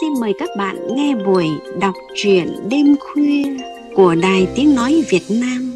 xin mời các bạn nghe buổi đọc truyện đêm khuya của Đài Tiếng Nói Việt Nam.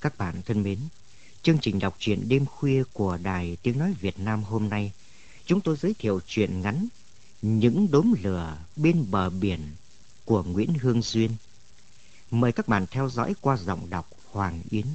Các bạn thân mến, chương trình đọc truyện đêm khuya của Đài Tiếng Nói Việt Nam hôm nay, chúng tôi giới thiệu truyện ngắn Những đốm lửa bên bờ biển của Nguyễn Hương Xuyên. Mời các bạn theo dõi qua giọng đọc Hoàng Yến.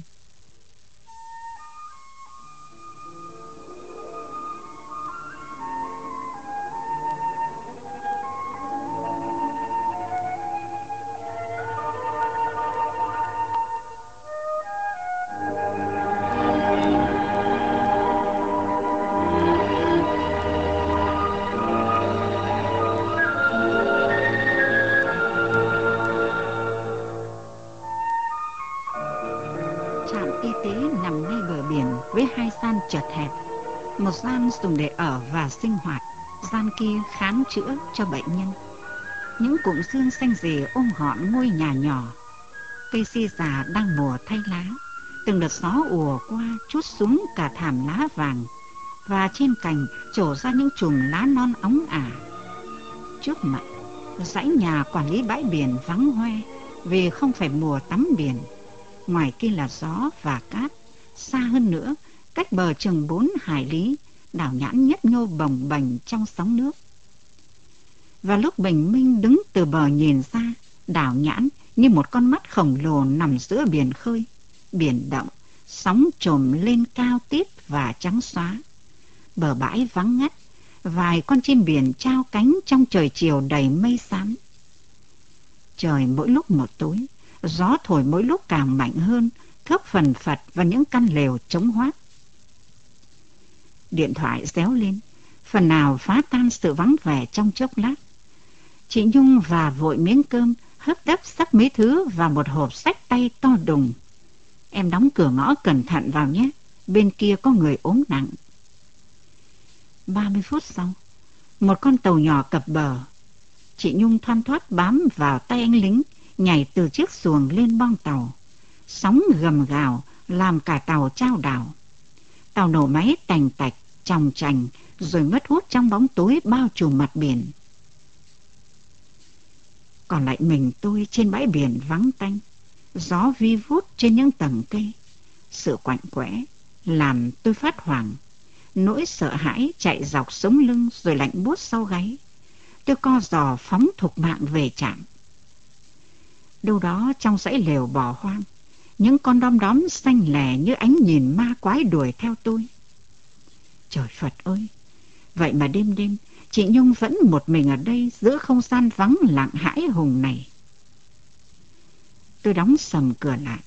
Chật hẹp, một gian dùng để ở và sinh hoạt, gian kia khám chữa cho bệnh nhân. Những cụm xương xanh rì ôm gọn ngôi nhà nhỏ, cây si già đang mùa thay lá, từng đợt gió ùa qua trút xuống cả thảm lá vàng, và trên cành trổ ra những chùm lá non óng ả. Trước mặt, dãy nhà quản lý bãi biển vắng hoe vì không phải mùa tắm biển. Ngoài kia là gió và cát, xa hơn nữa, cách bờ chừng 4 hải lý, đảo nhãn nhấp nhô bồng bềnh trong sóng nước. Và lúc bình minh đứng từ bờ nhìn ra, đảo nhãn như một con mắt khổng lồ nằm giữa biển khơi. Biển động, sóng trồm lên cao tít và trắng xóa. Bờ bãi vắng ngắt, vài con chim biển trao cánh trong trời chiều đầy mây xám. Trời mỗi lúc một tối, gió thổi mỗi lúc càng mạnh hơn, thốc phần phật vào những căn lều trống hoác. Điện thoại réo lên, phần nào phá tan sự vắng vẻ trong chốc lát. Chị Nhung và vội miếng cơm, hấp tấp sắp mấy thứ vào một hộp sách tay to đùng. Em đóng cửa ngõ cẩn thận vào nhé, bên kia có người ốm nặng. 30 phút sau, một con tàu nhỏ cập bờ. Chị Nhung thoăn thoắt bám vào tay anh lính, nhảy từ chiếc xuồng lên boong tàu. Sóng gầm gào, làm cả tàu chao đảo. Tàu nổ máy tành tạch, chòng chành, rồi mất hút trong bóng tối bao trùm mặt biển. Còn lại mình tôi trên bãi biển vắng tanh, gió vi vút trên những tầng cây. Sự quạnh quẽ làm tôi phát hoảng, nỗi sợ hãi chạy dọc sống lưng rồi lạnh buốt sau gáy. Tôi co giò phóng thục mạng về trạm. Đâu đó trong dãy lều bỏ hoang, những con đom đóm xanh lè như ánh nhìn ma quái đuổi theo tôi. Trời Phật ơi! Vậy mà đêm đêm, chị Nhung vẫn một mình ở đây giữa không gian vắng lặng hãi hùng này. Tôi đóng sầm cửa lại,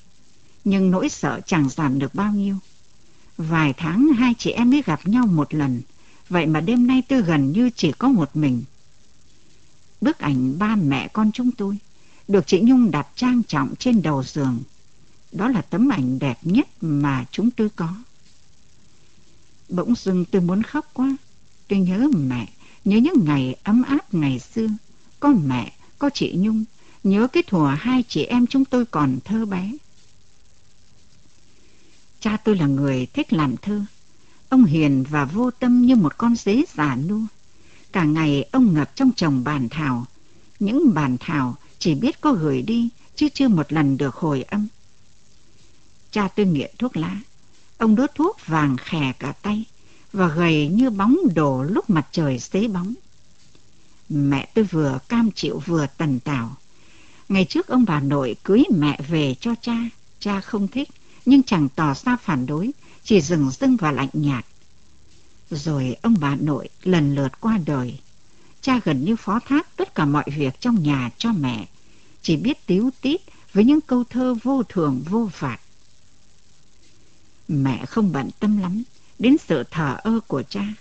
nhưng nỗi sợ chẳng giảm được bao nhiêu. Vài tháng hai chị em mới gặp nhau một lần, vậy mà đêm nay tôi gần như chỉ có một mình. Bức ảnh ba mẹ con chúng tôi được chị Nhung đặt trang trọng trên đầu giường. Đó là tấm ảnh đẹp nhất mà chúng tôi có. Bỗng dưng tôi muốn khóc quá. Tôi nhớ mẹ, nhớ những ngày ấm áp ngày xưa. Có mẹ, có chị Nhung, nhớ cái thuở hai chị em chúng tôi còn thơ bé. Cha tôi là người thích làm thơ. Ông hiền và vô tâm như một con dế già nua. Cả ngày ông ngập trong chồng bản thảo. Những bản thảo chỉ biết có gửi đi, chứ chưa một lần được hồi âm. Cha tôi nghiện thuốc lá. Ông đốt thuốc vàng khè cả tay và gầy như bóng đổ lúc mặt trời xế bóng. Mẹ tôi vừa cam chịu vừa tần tảo. Ngày trước ông bà nội cưới mẹ về cho cha. Cha không thích nhưng chẳng tỏ ra phản đối, chỉ dừng dưng và lạnh nhạt. Rồi ông bà nội lần lượt qua đời. Cha gần như phó thác tất cả mọi việc trong nhà cho mẹ, chỉ biết tíu tít với những câu thơ vô thường vô phạt. Mẹ không bận tâm lắm đến sự thờ ơ của cha.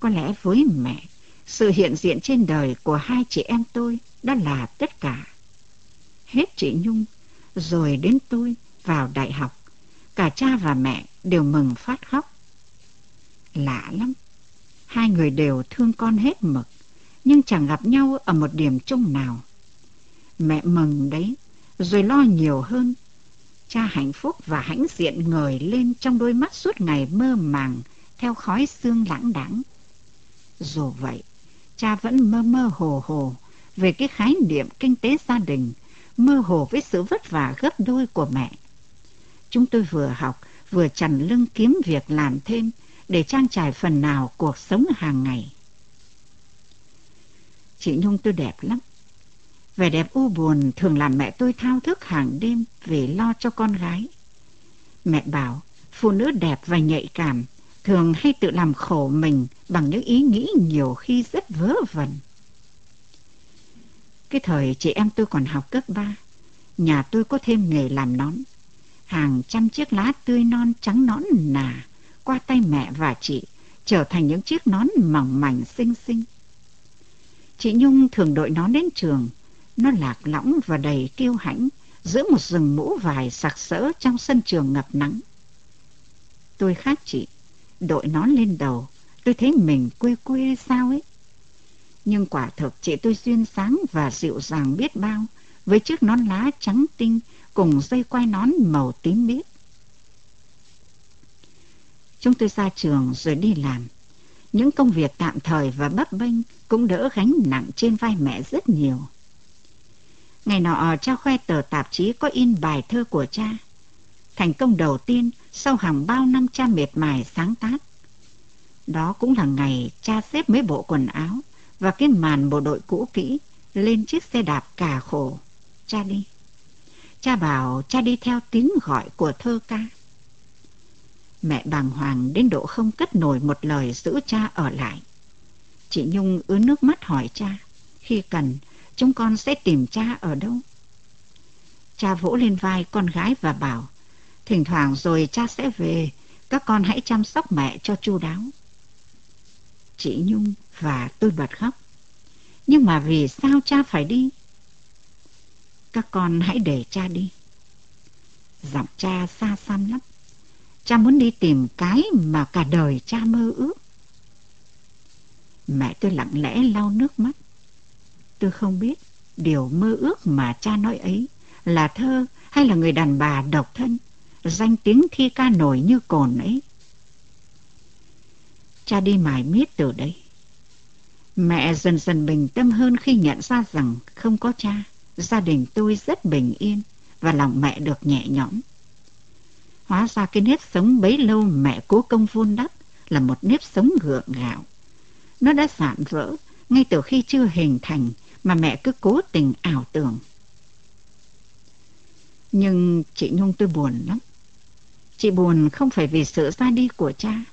Có lẽ với mẹ, sự hiện diện trên đời của hai chị em tôi đã là tất cả. Hết chị Nhung, rồi đến tôi vào đại học, cả cha và mẹ đều mừng phát khóc. Lạ lắm, hai người đều thương con hết mực, nhưng chẳng gặp nhau ở một điểm chung nào. Mẹ mừng đấy, rồi lo nhiều hơn. Cha hạnh phúc và hãnh diện ngời lên trong đôi mắt suốt ngày mơ màng theo khói sương lãng đãng. Dù vậy, cha vẫn mơ mơ hồ hồ về cái khái niệm kinh tế gia đình, mơ hồ với sự vất vả gấp đôi của mẹ. Chúng tôi vừa học, vừa chằn lưng kiếm việc làm thêm để trang trải phần nào cuộc sống hàng ngày. Chị Nhung tôi đẹp lắm. Vẻ đẹp u buồn thường làm mẹ tôi thao thức hàng đêm vì lo cho con gái. Mẹ bảo phụ nữ đẹp và nhạy cảm thường hay tự làm khổ mình bằng những ý nghĩ nhiều khi rất vớ vẩn. Cái thời chị em tôi còn học cấp 3, nhà tôi có thêm nghề làm nón. Hàng trăm chiếc lá tươi non trắng nõn nà qua tay mẹ và chị trở thành những chiếc nón mỏng mảnh xinh xinh. Chị Nhung thường đội nón đến trường. Nó lạc lõng và đầy kiêu hãnh giữa một rừng mũ vải sặc sỡ trong sân trường ngập nắng. Tôi khác chị, đội nón lên đầu, tôi thấy mình quê quê sao ấy. Nhưng quả thực chị tôi duyên dáng và dịu dàng biết bao với chiếc nón lá trắng tinh cùng dây quai nón màu tím biếc. Chúng tôi ra trường rồi đi làm. Những công việc tạm thời và bấp bênh cũng đỡ gánh nặng trên vai mẹ rất nhiều. Ngày nọ cha khoe tờ tạp chí có in bài thơ của cha, thành công đầu tiên sau hàng bao năm cha miệt mài sáng tác. Đó cũng là ngày cha xếp mấy bộ quần áo và cái màn bộ đội cũ kỹ lên chiếc xe đạp cà khổ. Cha đi. Cha bảo cha đi theo tiếng gọi của thơ ca. Mẹ bàng hoàng đến độ không cất nổi một lời giữ cha ở lại. Chị Nhung ứa nước mắt hỏi cha, khi cần chúng con sẽ tìm cha ở đâu? Cha vỗ lên vai con gái và bảo, thỉnh thoảng rồi cha sẽ về, các con hãy chăm sóc mẹ cho chu đáo. Chị Nhung và tôi bật khóc. Nhưng mà vì sao cha phải đi? Các con hãy để cha đi. Giọng cha xa xăm lắm. Cha muốn đi tìm cái mà cả đời cha mơ ước. Mẹ tôi lặng lẽ lau nước mắt. Tôi không biết điều mơ ước mà cha nói ấy là thơ hay là người đàn bà độc thân, danh tiếng thi ca nổi như cồn ấy. Cha đi mải miết từ đấy. Mẹ dần dần bình tâm hơn khi nhận ra rằng không có cha, gia đình tôi rất bình yên và lòng mẹ được nhẹ nhõm. Hóa ra cái nếp sống bấy lâu mẹ cố công vun đắp là một nếp sống gượng gạo. Nó đã giãn vỡ ngay từ khi chưa hình thành mà mẹ cứ cố tình ảo tưởng. Nhưng chị Nhung tôi buồn lắm. Chị buồn không phải vì sự ra đi của cha,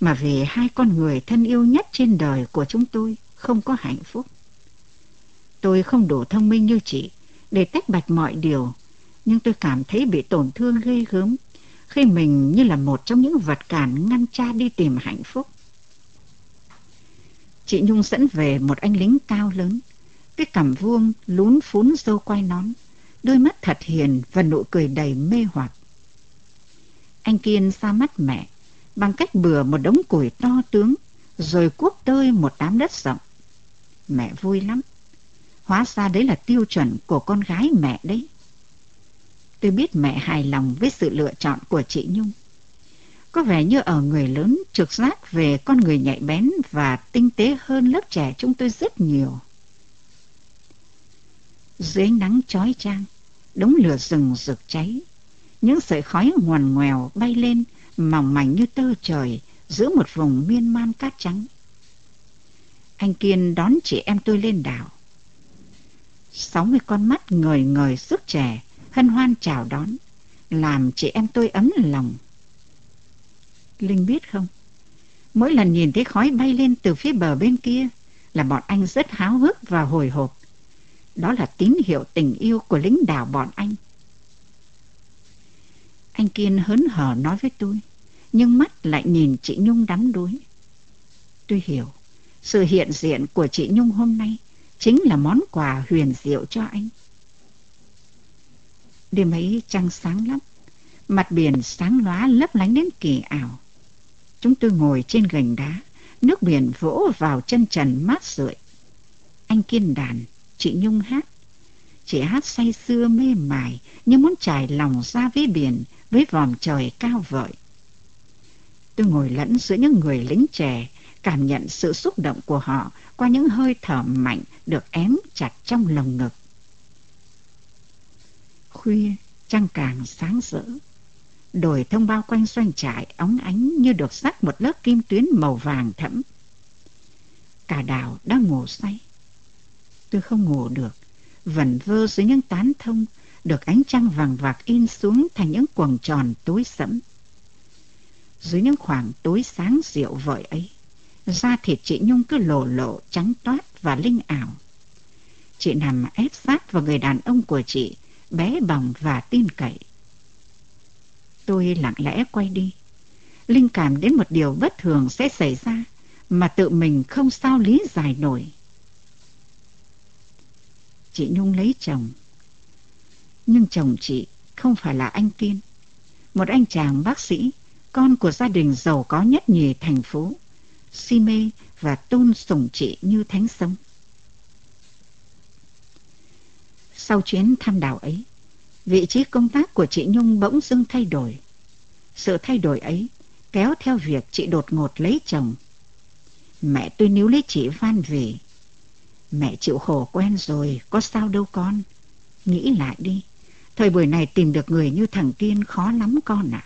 mà vì hai con người thân yêu nhất trên đời của chúng tôi không có hạnh phúc. Tôi không đủ thông minh như chị để tách bạch mọi điều, nhưng tôi cảm thấy bị tổn thương ghê gớm khi mình như là một trong những vật cản ngăn cha đi tìm hạnh phúc. Chị Nhung dẫn về một anh lính cao lớn, cái cằm vuông lún phún râu quai nón, đôi mắt thật hiền và nụ cười đầy mê hoặc. Anh Kiên ra mắt mẹ bằng cách bừa một đống củi to tướng rồi cuốc tơi một đám đất rộng. Mẹ vui lắm. Hóa ra đấy là tiêu chuẩn của con gái mẹ đấy. Tôi biết mẹ hài lòng với sự lựa chọn của chị Nhung. Có vẻ như ở người lớn trực giác về con người nhạy bén và tinh tế hơn lớp trẻ chúng tôi rất nhiều. Dưới ánh nắng chói chang, đống lửa rừng rực cháy, những sợi khói ngoằn ngoèo bay lên mỏng mảnh như tơ trời giữa một vùng miên man cát trắng. Anh Kiên đón chị em tôi lên đảo. 60 con mắt ngời ngời sức trẻ hân hoan chào đón, làm chị em tôi ấm lòng. Linh biết không, Mỗi lần nhìn thấy khói bay lên từ phía bờ bên kia là bọn anh rất háo hức và hồi hộp. Đó là tín hiệu tình yêu của lính đảo bọn anh. Anh Kiên hớn hở nói với tôi, nhưng mắt lại nhìn chị Nhung đắm đuối. Tôi hiểu, sự hiện diện của chị Nhung hôm nay chính là món quà huyền diệu cho anh. Đêm ấy trăng sáng lắm, mặt biển sáng lóa lấp lánh đến kỳ ảo. Chúng tôi ngồi trên gành đá, nước biển vỗ vào chân trần mát rượi. Anh Kiên đàn, chị Nhung hát. Chị hát say sưa mê mải như muốn trải lòng ra với biển, với vòm trời cao vợi. Tôi ngồi lẫn giữa những người lính trẻ, cảm nhận sự xúc động của họ qua những hơi thở mạnh được ém chặt trong lồng ngực. Khuya, trăng càng sáng rỡ. Đồi thông bao quanh doanh trại óng ánh như được rắc một lớp kim tuyến màu vàng thẫm. Cả đảo đã ngủ say. Tôi không ngủ được, vẩn vơ dưới những tán thông được ánh trăng vàng vạc in xuống thành những quầng tròn tối sẫm. Dưới những khoảng tối sáng dịu vợi ấy, da thịt chị Nhung cứ lồ lộ trắng toát và linh ảo. Chị nằm ép sát vào người đàn ông của chị, bé bỏng và tin cậy. Tôi lặng lẽ quay đi, linh cảm đến một điều bất thường sẽ xảy ra mà tự mình không sao lý giải nổi. Chị Nhung lấy chồng, nhưng chồng chị không phải là anh Kiên, một anh chàng bác sĩ, con của gia đình giàu có nhất nhì thành phố, si mê và tôn sùng chị như thánh sống. Sau chuyến thăm đảo ấy, vị trí công tác của chị Nhung bỗng dưng thay đổi. Sự thay đổi ấy kéo theo việc chị đột ngột lấy chồng. Mẹ tôi níu lấy chị van vỉ. Mẹ chịu khổ quen rồi, có sao đâu con. Nghĩ lại đi, thời buổi này tìm được người như thằng Kiên khó lắm con ạ.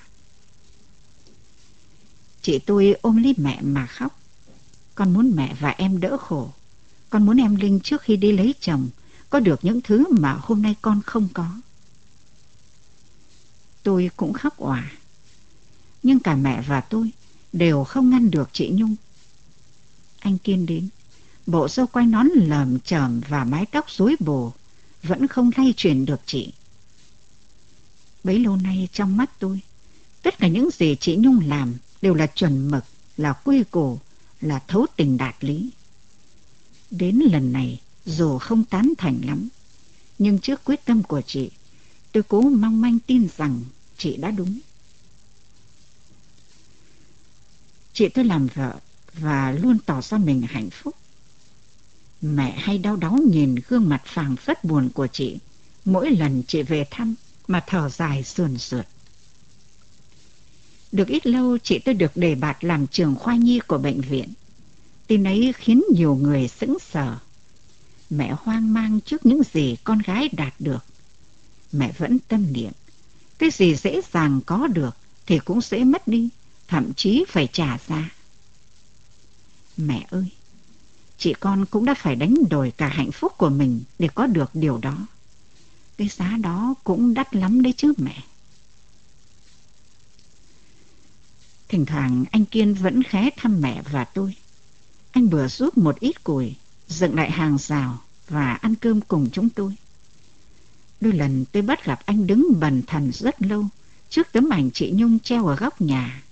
Chị tôi ôm lấy mẹ mà khóc. Con muốn mẹ và em đỡ khổ. Con muốn em Linh trước khi đi lấy chồng có được những thứ mà hôm nay con không có. Tôi cũng khóc òa. Nhưng cả mẹ và tôi đều không ngăn được chị Nhung. Anh Kiên đến, bộ râu quai nón lởm chởm và mái tóc rối bù vẫn không lay chuyển được chị. Bấy lâu nay trong mắt tôi, tất cả những gì chị Nhung làm đều là chuẩn mực, là quy củ, là thấu tình đạt lý. Đến lần này dù không tán thành lắm, nhưng trước quyết tâm của chị, tôi cố mong manh tin rằng chị đã đúng. Chị tôi làm vợ và luôn tỏ ra mình hạnh phúc. Mẹ hay đau đáu nhìn gương mặt phảng phất buồn của chị mỗi lần chị về thăm mà thở dài sườn sượt. Được ít lâu, chị tôi được đề bạt làm trưởng khoa nhi của bệnh viện. Tin ấy khiến nhiều người sững sờ. Mẹ hoang mang trước những gì con gái đạt được. Mẹ vẫn tâm niệm, cái gì dễ dàng có được thì cũng dễ mất đi, thậm chí phải trả giá. Mẹ ơi, chị con cũng đã phải đánh đổi cả hạnh phúc của mình để có được điều đó. Cái giá đó cũng đắt lắm đấy chứ mẹ. Thỉnh thoảng anh Kiên vẫn ghé thăm mẹ và tôi. Anh bừa giúp một ít củi, dựng lại hàng rào và ăn cơm cùng chúng tôi. Đôi lần tôi bắt gặp anh đứng bần thần rất lâu trước tấm ảnh chị Nhung treo ở góc nhà.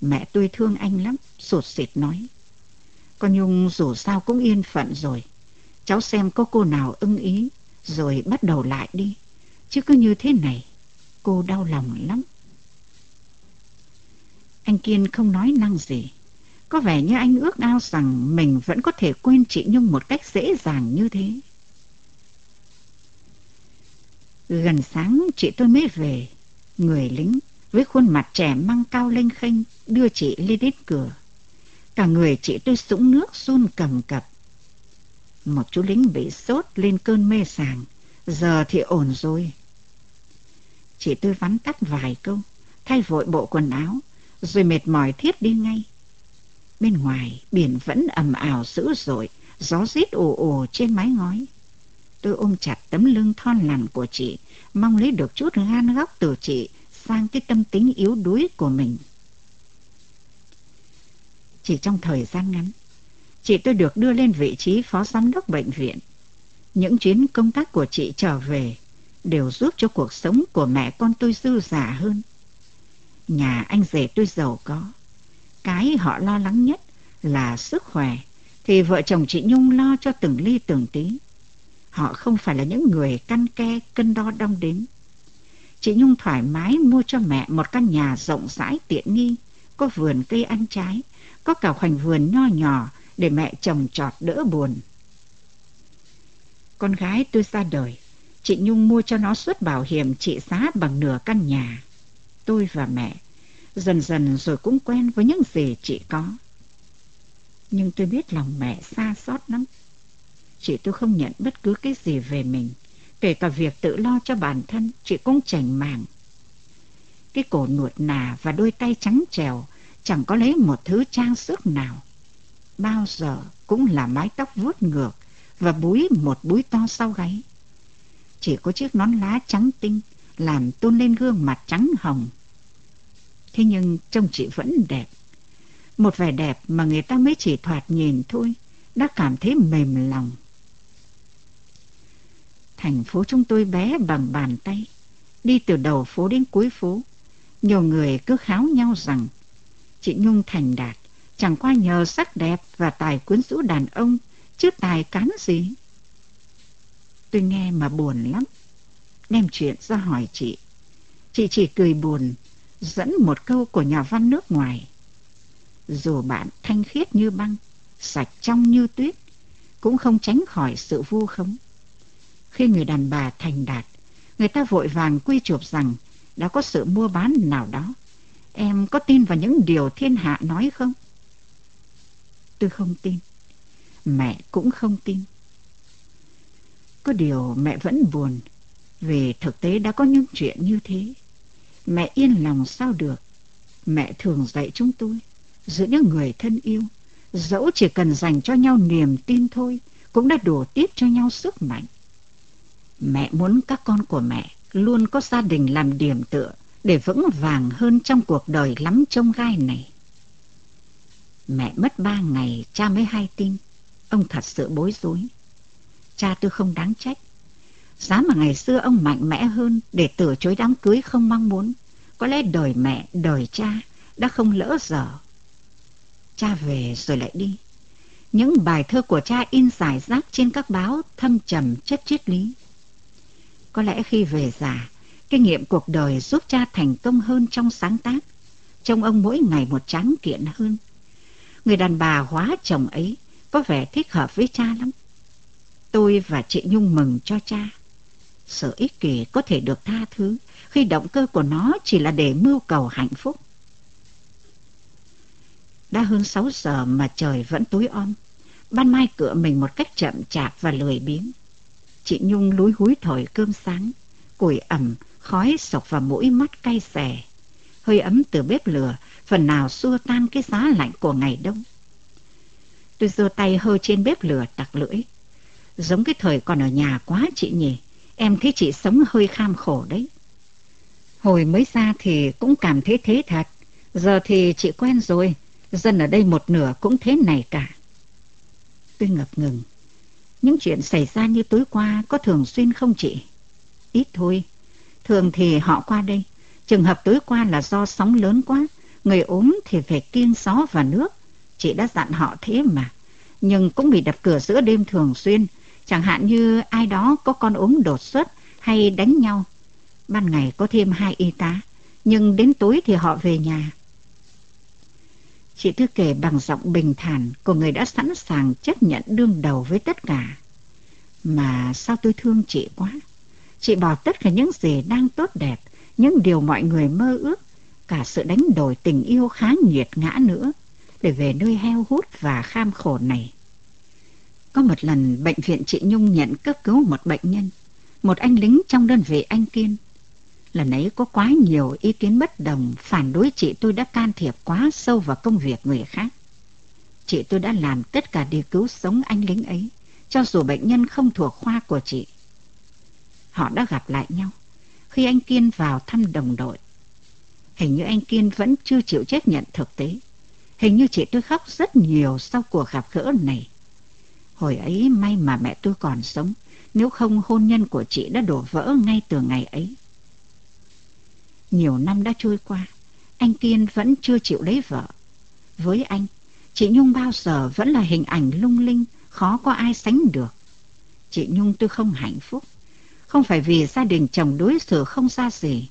Mẹ tôi thương anh lắm, sụt sịt nói: Con Nhung dù sao cũng yên phận rồi, cháu xem có cô nào ưng ý rồi bắt đầu lại đi, chứ cứ như thế này cô đau lòng lắm. Anh Kiên không nói năng gì, có vẻ như anh ước ao rằng mình vẫn có thể quên chị Nhung một cách dễ dàng như thế. Gần sáng chị tôi mới về, người lính với khuôn mặt trẻ măng cao lênh khênh đưa chị lên đến cửa. Cả người chị tôi sũng nước run cầm cập. Một chú lính bị sốt lên cơn mê sảng, giờ thì ổn rồi. Chị tôi vắn tắt vài câu, thay vội bộ quần áo, rồi mệt mỏi thiếp đi ngay. Bên ngoài biển vẫn ầm ào dữ dội, gió rít ồ ồ trên mái ngói. Tôi ôm chặt tấm lưng thon lằn của chị, mong lấy được chút gan góc từ chị sang cái tâm tính yếu đuối của mình. chỉ trong thời gian ngắn, chị tôi được đưa lên vị trí phó giám đốc bệnh viện. Những chuyến công tác của chị trở về đều giúp cho cuộc sống của mẹ con tôi dư dả hơn. Nhà anh rể tôi giàu có. Cái họ lo lắng nhất là sức khỏe thì vợ chồng chị Nhung lo cho từng ly từng tí. Họ không phải là những người căn ke cân đo đong đếm. Chị Nhung thoải mái mua cho mẹ một căn nhà rộng rãi tiện nghi, có vườn cây ăn trái, có cả khoảnh vườn nho nhỏ để mẹ trồng trọt đỡ buồn. Con gái tôi ra đời, chị Nhung mua cho nó suất bảo hiểm trị giá bằng nửa căn nhà. Tôi và mẹ dần dần rồi cũng quen với những gì chị có. Nhưng tôi biết lòng mẹ xa xót lắm. Chị tôi không nhận bất cứ cái gì về mình, kể cả việc tự lo cho bản thân, chị cũng chảnh mảng. Cái cổ nuột nà và đôi tay trắng trèo chẳng có lấy một thứ trang sức nào. Bao giờ cũng là mái tóc vuốt ngược và búi một búi to sau gáy. Chỉ có chiếc nón lá trắng tinh làm tôn lên gương mặt trắng hồng. Thế nhưng trông chị vẫn đẹp. Một vẻ đẹp mà người ta mới chỉ thoạt nhìn thôi đã cảm thấy mềm lòng. Thành phố chúng tôi bé bằng bàn tay. Đi từ đầu phố đến cuối phố, nhiều người cứ kháo nhau rằng chị Nhung thành đạt chẳng qua nhờ sắc đẹp và tài quyến rũ đàn ông, chứ tài cán gì. Tôi nghe mà buồn lắm, đem chuyện ra hỏi chị. Chị chỉ cười buồn, dẫn một câu của nhà văn nước ngoài: dù bạn thanh khiết như băng, sạch trong như tuyết, cũng không tránh khỏi sự vu khống. Khi người đàn bà thành đạt, người ta vội vàng quy chụp rằng đã có sự mua bán nào đó. Em có tin vào những điều thiên hạ nói không? Tôi không tin. Mẹ cũng không tin. Có điều mẹ vẫn buồn, vì thực tế đã có những chuyện như thế. Mẹ yên lòng sao được. Mẹ thường dạy chúng tôi, giữa những người thân yêu, dẫu chỉ cần dành cho nhau niềm tin thôi, cũng đã đổ tiếp cho nhau sức mạnh. Mẹ muốn các con của mẹ luôn có gia đình làm điểm tựa để vững vàng hơn trong cuộc đời lắm chông gai này. Mẹ mất 3 ngày, cha mới hay tin. Ông thật sự bối rối. Cha tôi không đáng trách. Giá mà ngày xưa ông mạnh mẽ hơn để từ chối đám cưới không mong muốn, có lẽ đời mẹ, đời cha đã không lỡ dở. Cha về rồi lại đi. Những bài thơ của cha in rải rác trên các báo, thâm trầm chất triết lý. Có lẽ khi về già, kinh nghiệm cuộc đời giúp cha thành công hơn trong sáng tác. Trông ông mỗi ngày một tráng kiện hơn. Người đàn bà hóa chồng ấy có vẻ thích hợp với cha lắm. Tôi và chị Nhung mừng cho cha. Sự ích kỷ có thể được tha thứ khi động cơ của nó chỉ là để mưu cầu hạnh phúc. Đã hơn 6 giờ mà trời vẫn tối om. Ban mai cựa mình một cách chậm chạp và lười biếng. Chị Nhung lúi húi thổi cơm sáng, củi ẩm, khói sộc vào mũi mắt cay xè. Hơi ấm từ bếp lửa phần nào xua tan cái giá lạnh của ngày đông. Tôi giơ tay hơi trên bếp lửa tặc lưỡi. Giống cái thời còn ở nhà quá chị nhỉ, em thấy chị sống hơi kham khổ đấy. Hồi mới ra thì cũng cảm thấy thế thật, giờ thì chị quen rồi, dân ở đây một nửa cũng thế này cả. Tôi ngập ngừng. Những chuyện xảy ra như tối qua có thường xuyên không chị? Ít thôi. Thường thì họ qua đây. Trường hợp tối qua là do sóng lớn quá, người ốm thì phải kiêng gió và nước. Chị đã dặn họ thế mà. Nhưng cũng bị đập cửa giữa đêm thường xuyên. Chẳng hạn như ai đó có con ốm đột xuất hay đánh nhau. Ban ngày có thêm 2 y tá, nhưng đến tối thì họ về nhà. Chị thư kể bằng giọng bình thản của người đã sẵn sàng chấp nhận đương đầu với tất cả. Mà sao tôi thương chị quá. Chị bỏ tất cả những gì đang tốt đẹp, những điều mọi người mơ ước, cả sự đánh đổi tình yêu khá nghiệt ngã nữa, để về nơi heo hút và kham khổ này. Có một lần bệnh viện chị Nhung nhận cấp cứu một bệnh nhân, một anh lính trong đơn vị anh Kiên. Lần ấy có quá nhiều ý kiến bất đồng phản đối chị tôi đã can thiệp quá sâu vào công việc người khác. Chị tôi đã làm tất cả để cứu sống anh lính ấy, cho dù bệnh nhân không thuộc khoa của chị. Họ đã gặp lại nhau khi anh Kiên vào thăm đồng đội. Hình như anh Kiên vẫn chưa chịu chấp nhận thực tế. Hình như chị tôi khóc rất nhiều sau cuộc gặp gỡ này. Hồi ấy may mà mẹ tôi còn sống, nếu không hôn nhân của chị đã đổ vỡ ngay từ ngày ấy. Nhiều năm đã trôi qua, anh Kiên vẫn chưa chịu lấy vợ. Với anh, chị Nhung bao giờ vẫn là hình ảnh lung linh, khó có ai sánh được. Chị Nhung tôi không hạnh phúc, không phải vì gia đình chồng đối xử không ra gì,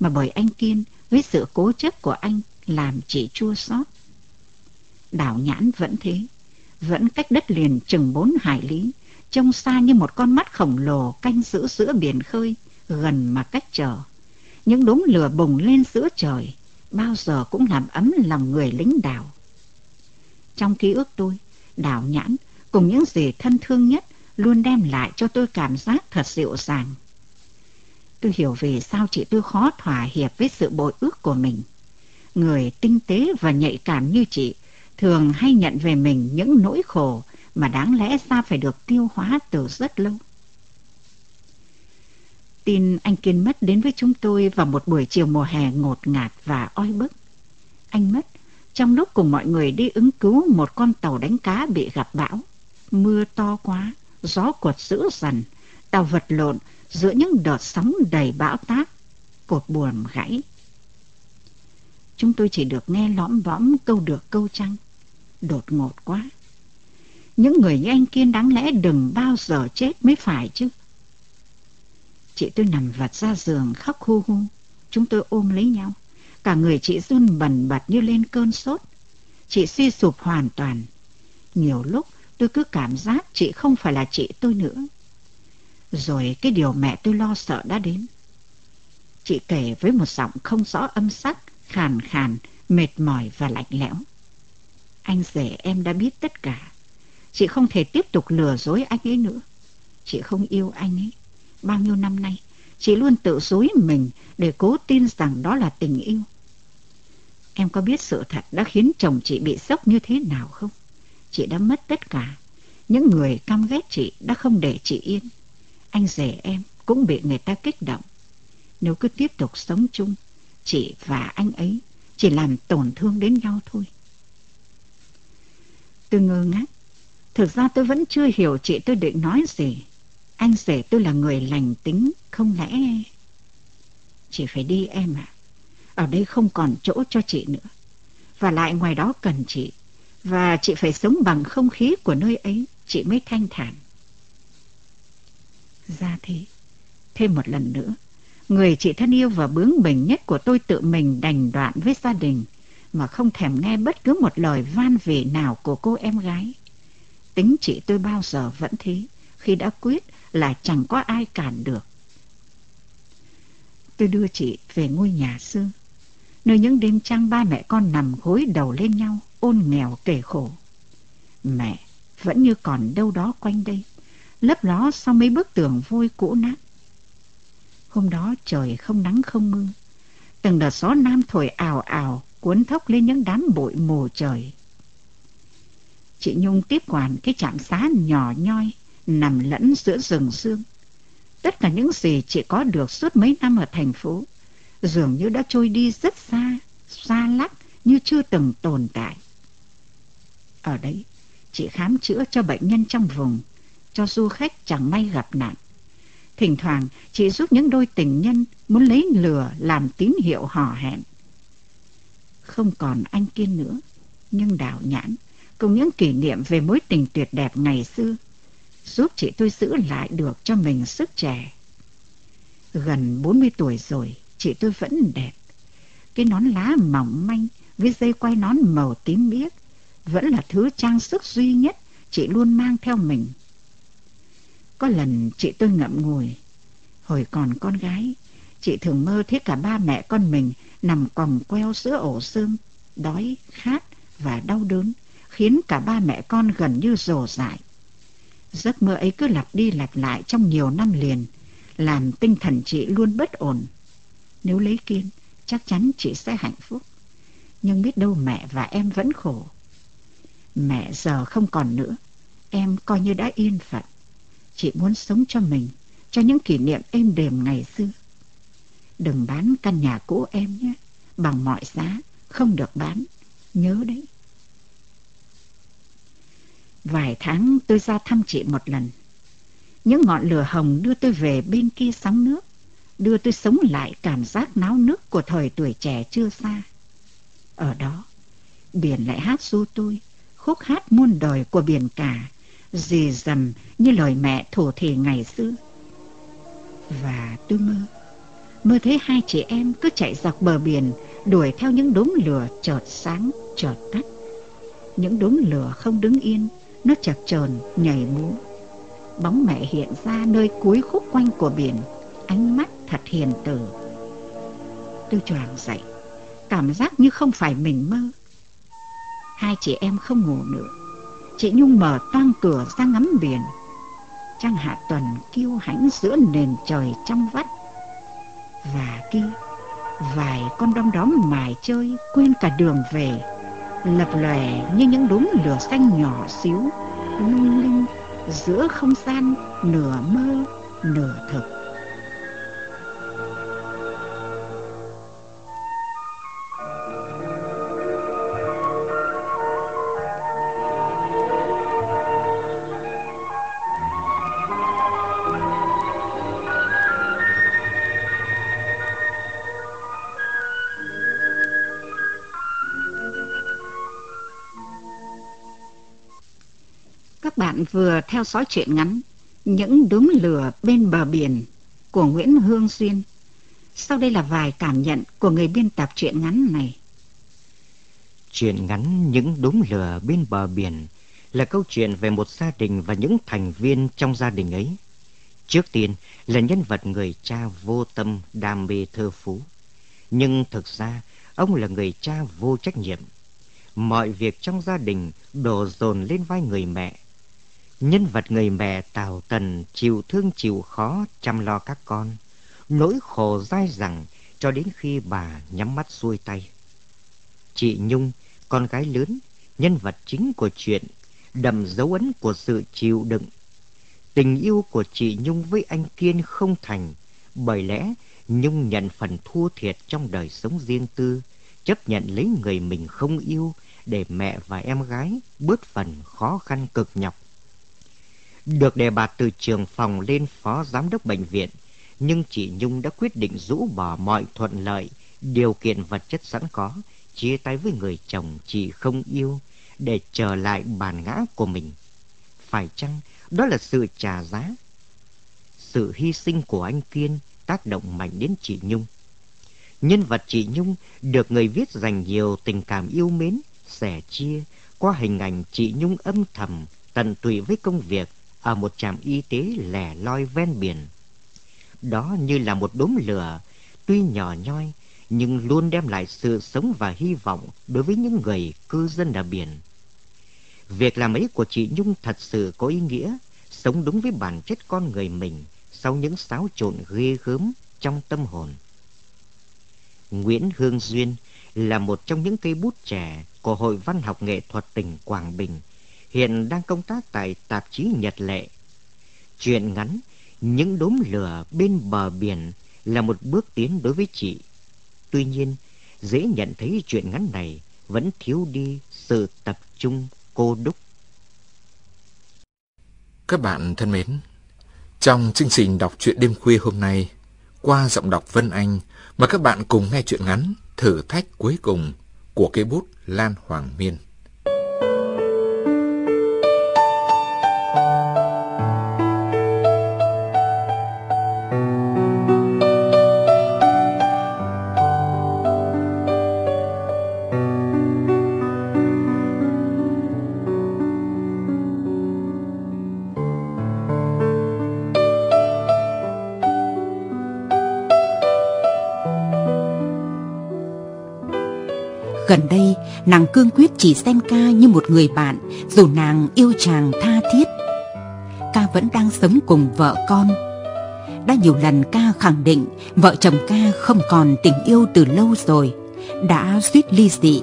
mà bởi anh Kiên với sự cố chấp của anh làm chị chua xót. Đảo Nhãn vẫn thế, vẫn cách đất liền chừng 4 hải lý, trông xa như một con mắt khổng lồ canh giữ giữa biển khơi, gần mà cách trở. Những đốm lửa bùng lên giữa trời, bao giờ cũng làm ấm lòng người lính đảo. Trong ký ức tôi, Đảo Nhãn cùng những gì thân thương nhất luôn đem lại cho tôi cảm giác thật dịu dàng. Tôi hiểu vì sao chị tôi khó thỏa hiệp với sự bội ước của mình. Người tinh tế và nhạy cảm như chị thường hay nhận về mình những nỗi khổ mà đáng lẽ ra phải được tiêu hóa từ rất lâu. Tin anh Kiên mất đến với chúng tôi vào một buổi chiều mùa hè ngột ngạt và oi bức. Anh mất trong lúc cùng mọi người đi ứng cứu một con tàu đánh cá bị gặp bão. Mưa to quá, gió cuột dữ dằn, tàu vật lộn giữa những đợt sóng đầy bão táp, cột buồm gãy. Chúng tôi chỉ được nghe lõm võm câu được câu chăng. Đột ngột quá. Những người như anh Kiên đáng lẽ đừng bao giờ chết mới phải chứ. Chị tôi nằm vật ra giường khóc hu hu. Chúng tôi ôm lấy nhau. Cả người chị run bần bật như lên cơn sốt. Chị suy sụp hoàn toàn. Nhiều lúc tôi cứ cảm giác chị không phải là chị tôi nữa. Rồi cái điều mẹ tôi lo sợ đã đến. Chị kể với một giọng không rõ âm sắc, khàn khàn, mệt mỏi và lạnh lẽo. Anh rể em đã biết tất cả. Chị không thể tiếp tục lừa dối anh ấy nữa. Chị không yêu anh ấy. Bao nhiêu năm nay, chị luôn tự dối mình để cố tin rằng đó là tình yêu. Em có biết sự thật đã khiến chồng chị bị sốc như thế nào không? Chị đã mất tất cả. Những người căm ghét chị đã không để chị yên. Anh rể em cũng bị người ta kích động. Nếu cứ tiếp tục sống chung, chị và anh ấy chỉ làm tổn thương đến nhau thôi. Tôi ngơ ngác. Thực ra tôi vẫn chưa hiểu chị tôi định nói gì. Anh rể tôi là người lành tính, không lẽ... Chị phải đi em ạ. Ở đây không còn chỗ cho chị nữa. Và lại ngoài đó cần chị. Và chị phải sống bằng không khí của nơi ấy, chị mới thanh thản. Ra thế. Thêm một lần nữa, người chị thân yêu và bướng bỉnh nhất của tôi tự mình đành đoạn với gia đình, mà không thèm nghe bất cứ một lời van vỉ nào của cô em gái. Tính chị tôi bao giờ vẫn thế, khi đã quyết là chẳng có ai cản được. Tôi đưa chị về ngôi nhà xưa, nơi những đêm trăng ba mẹ con nằm gối đầu lên nhau, ôn nghèo kể khổ. Mẹ vẫn như còn đâu đó quanh đây, lấp ló sau mấy bức tường vôi cũ nát. Hôm đó trời không nắng không mưa, từng đợt gió nam thổi ào ào cuốn thốc lên những đám bụi mù trời. Chị Nhung tiếp quản cái trạm xá nhỏ nhoi nằm lẫn giữa rừng sương. Tất cả những gì chị có được suốt mấy năm ở thành phố dường như đã trôi đi rất xa, xa lắc như chưa từng tồn tại. Ở đấy, chị khám chữa cho bệnh nhân trong vùng, cho du khách chẳng may gặp nạn. Thỉnh thoảng, chị giúp những đôi tình nhân muốn lấy lừa làm tín hiệu hò hẹn. Không còn anh Kiên nữa, nhưng Đảo Nhãn cùng những kỷ niệm về mối tình tuyệt đẹp ngày xưa giúp chị tôi giữ lại được cho mình sức trẻ. Gần 40 tuổi rồi, chị tôi vẫn đẹp. Cái nón lá mỏng manh với dây quai nón màu tím biếc vẫn là thứ trang sức duy nhất chị luôn mang theo mình. Có lần chị tôi ngậm ngùi. Hồi còn con gái, chị thường mơ thấy cả ba mẹ con mình nằm còng queo giữa ổ xương, đói, khát và đau đớn, khiến cả ba mẹ con gần như rồ dại. Giấc mơ ấy cứ lặp đi lặp lại trong nhiều năm liền, làm tinh thần chị luôn bất ổn. Nếu lấy Kiên, chắc chắn chị sẽ hạnh phúc. Nhưng biết đâu mẹ và em vẫn khổ. Mẹ giờ không còn nữa, em coi như đã yên phận. Chị muốn sống cho mình, cho những kỷ niệm êm đềm ngày xưa. Đừng bán căn nhà cũ em nhé, bằng mọi giá, không được bán, nhớ đấy. Vài tháng tôi ra thăm chị một lần. Những ngọn lửa hồng đưa tôi về bên kia sóng nước, đưa tôi sống lại cảm giác náo nức của thời tuổi trẻ chưa xa. Ở đó, biển lại hát ru tôi, khúc hát muôn đời của biển cả, rì rầm như lời mẹ thổ thề ngày xưa. Và tôi mơ thấy hai chị em cứ chạy dọc bờ biển, đuổi theo những đốm lửa chợt sáng, chợt tắt. Những đốm lửa không đứng yên, nó chập chờn nhảy múa. Bóng mẹ hiện ra nơi cuối khúc quanh của biển, ánh mắt thật hiền từ. Tôi choàng dậy, cảm giác như không phải mình mơ. Hai chị em không ngủ nữa. Chị Nhung mở toang cửa ra ngắm biển. Trăng hạ tuần kiêu hãnh giữa nền trời trong vắt. Và kia, vài con đom đóm mải chơi quên cả đường về, lập lòe như những đốm lửa xanh nhỏ xíu, lung linh giữa không gian nửa mơ nửa thực. Vừa theo dõi truyện ngắn Những đốm lửa bên bờ biển của Nguyễn Hương Xuyên. Sau đây là vài cảm nhận của người biên tập truyện ngắn này. Truyện ngắn Những đốm lửa bên bờ biển là câu chuyện về một gia đình và những thành viên trong gia đình ấy. Trước tiên là nhân vật người cha vô tâm đam mê thơ phú, nhưng thực ra ông là người cha vô trách nhiệm. Mọi việc trong gia đình đổ dồn lên vai người mẹ. Nhân vật người mẹ tảo tần, chịu thương chịu khó chăm lo các con, nỗi khổ dai dẳng cho đến khi bà nhắm mắt xuôi tay. Chị Nhung, con gái lớn, nhân vật chính của chuyện, đậm dấu ấn của sự chịu đựng. Tình yêu của chị Nhung với anh Kiên không thành, bởi lẽ Nhung nhận phần thua thiệt trong đời sống riêng tư, chấp nhận lấy người mình không yêu để mẹ và em gái bớt phần khó khăn cực nhọc. Được đề bạt từ trưởng phòng lên phó giám đốc bệnh viện, nhưng chị Nhung đã quyết định rũ bỏ mọi thuận lợi, điều kiện vật chất sẵn có, chia tay với người chồng chị không yêu để trở lại bản ngã của mình. Phải chăng đó là sự trả giá? Sự hy sinh của anh Kiên tác động mạnh đến chị Nhung. Nhân vật chị Nhung được người viết dành nhiều tình cảm yêu mến, sẻ chia qua hình ảnh chị Nhung âm thầm tận tụy với công việc ở một trạm y tế lẻ loi ven biển. Đó như là một đốm lửa, tuy nhỏ nhoi nhưng luôn đem lại sự sống và hy vọng đối với những người cư dân ở biển. Việc làm ấy của chị Nhung thật sự có ý nghĩa, sống đúng với bản chất con người mình sau những xáo trộn ghê gớm trong tâm hồn. Nguyễn Hương Duyên là một trong những cây bút trẻ của Hội Văn học Nghệ thuật tỉnh Quảng Bình, hiện đang công tác tại tạp chí Nhật Lệ. Truyện ngắn Những đốm lửa bên bờ biển là một bước tiến đối với chị. Tuy nhiên, dễ nhận thấy truyện ngắn này vẫn thiếu đi sự tập trung cô đúc. Các bạn thân mến, trong chương trình đọc truyện đêm khuya hôm nay, qua giọng đọc Vân Anh, mời các bạn cùng nghe truyện ngắn Thử thách cuối cùng của cây bút Lan Hoàng Miên. Gần đây, nàng cương quyết chỉ xem Ca như một người bạn, dù nàng yêu chàng tha thiết. Ca vẫn đang sống cùng vợ con. Đã nhiều lần Ca khẳng định vợ chồng Ca không còn tình yêu từ lâu rồi, đã suýt ly dị.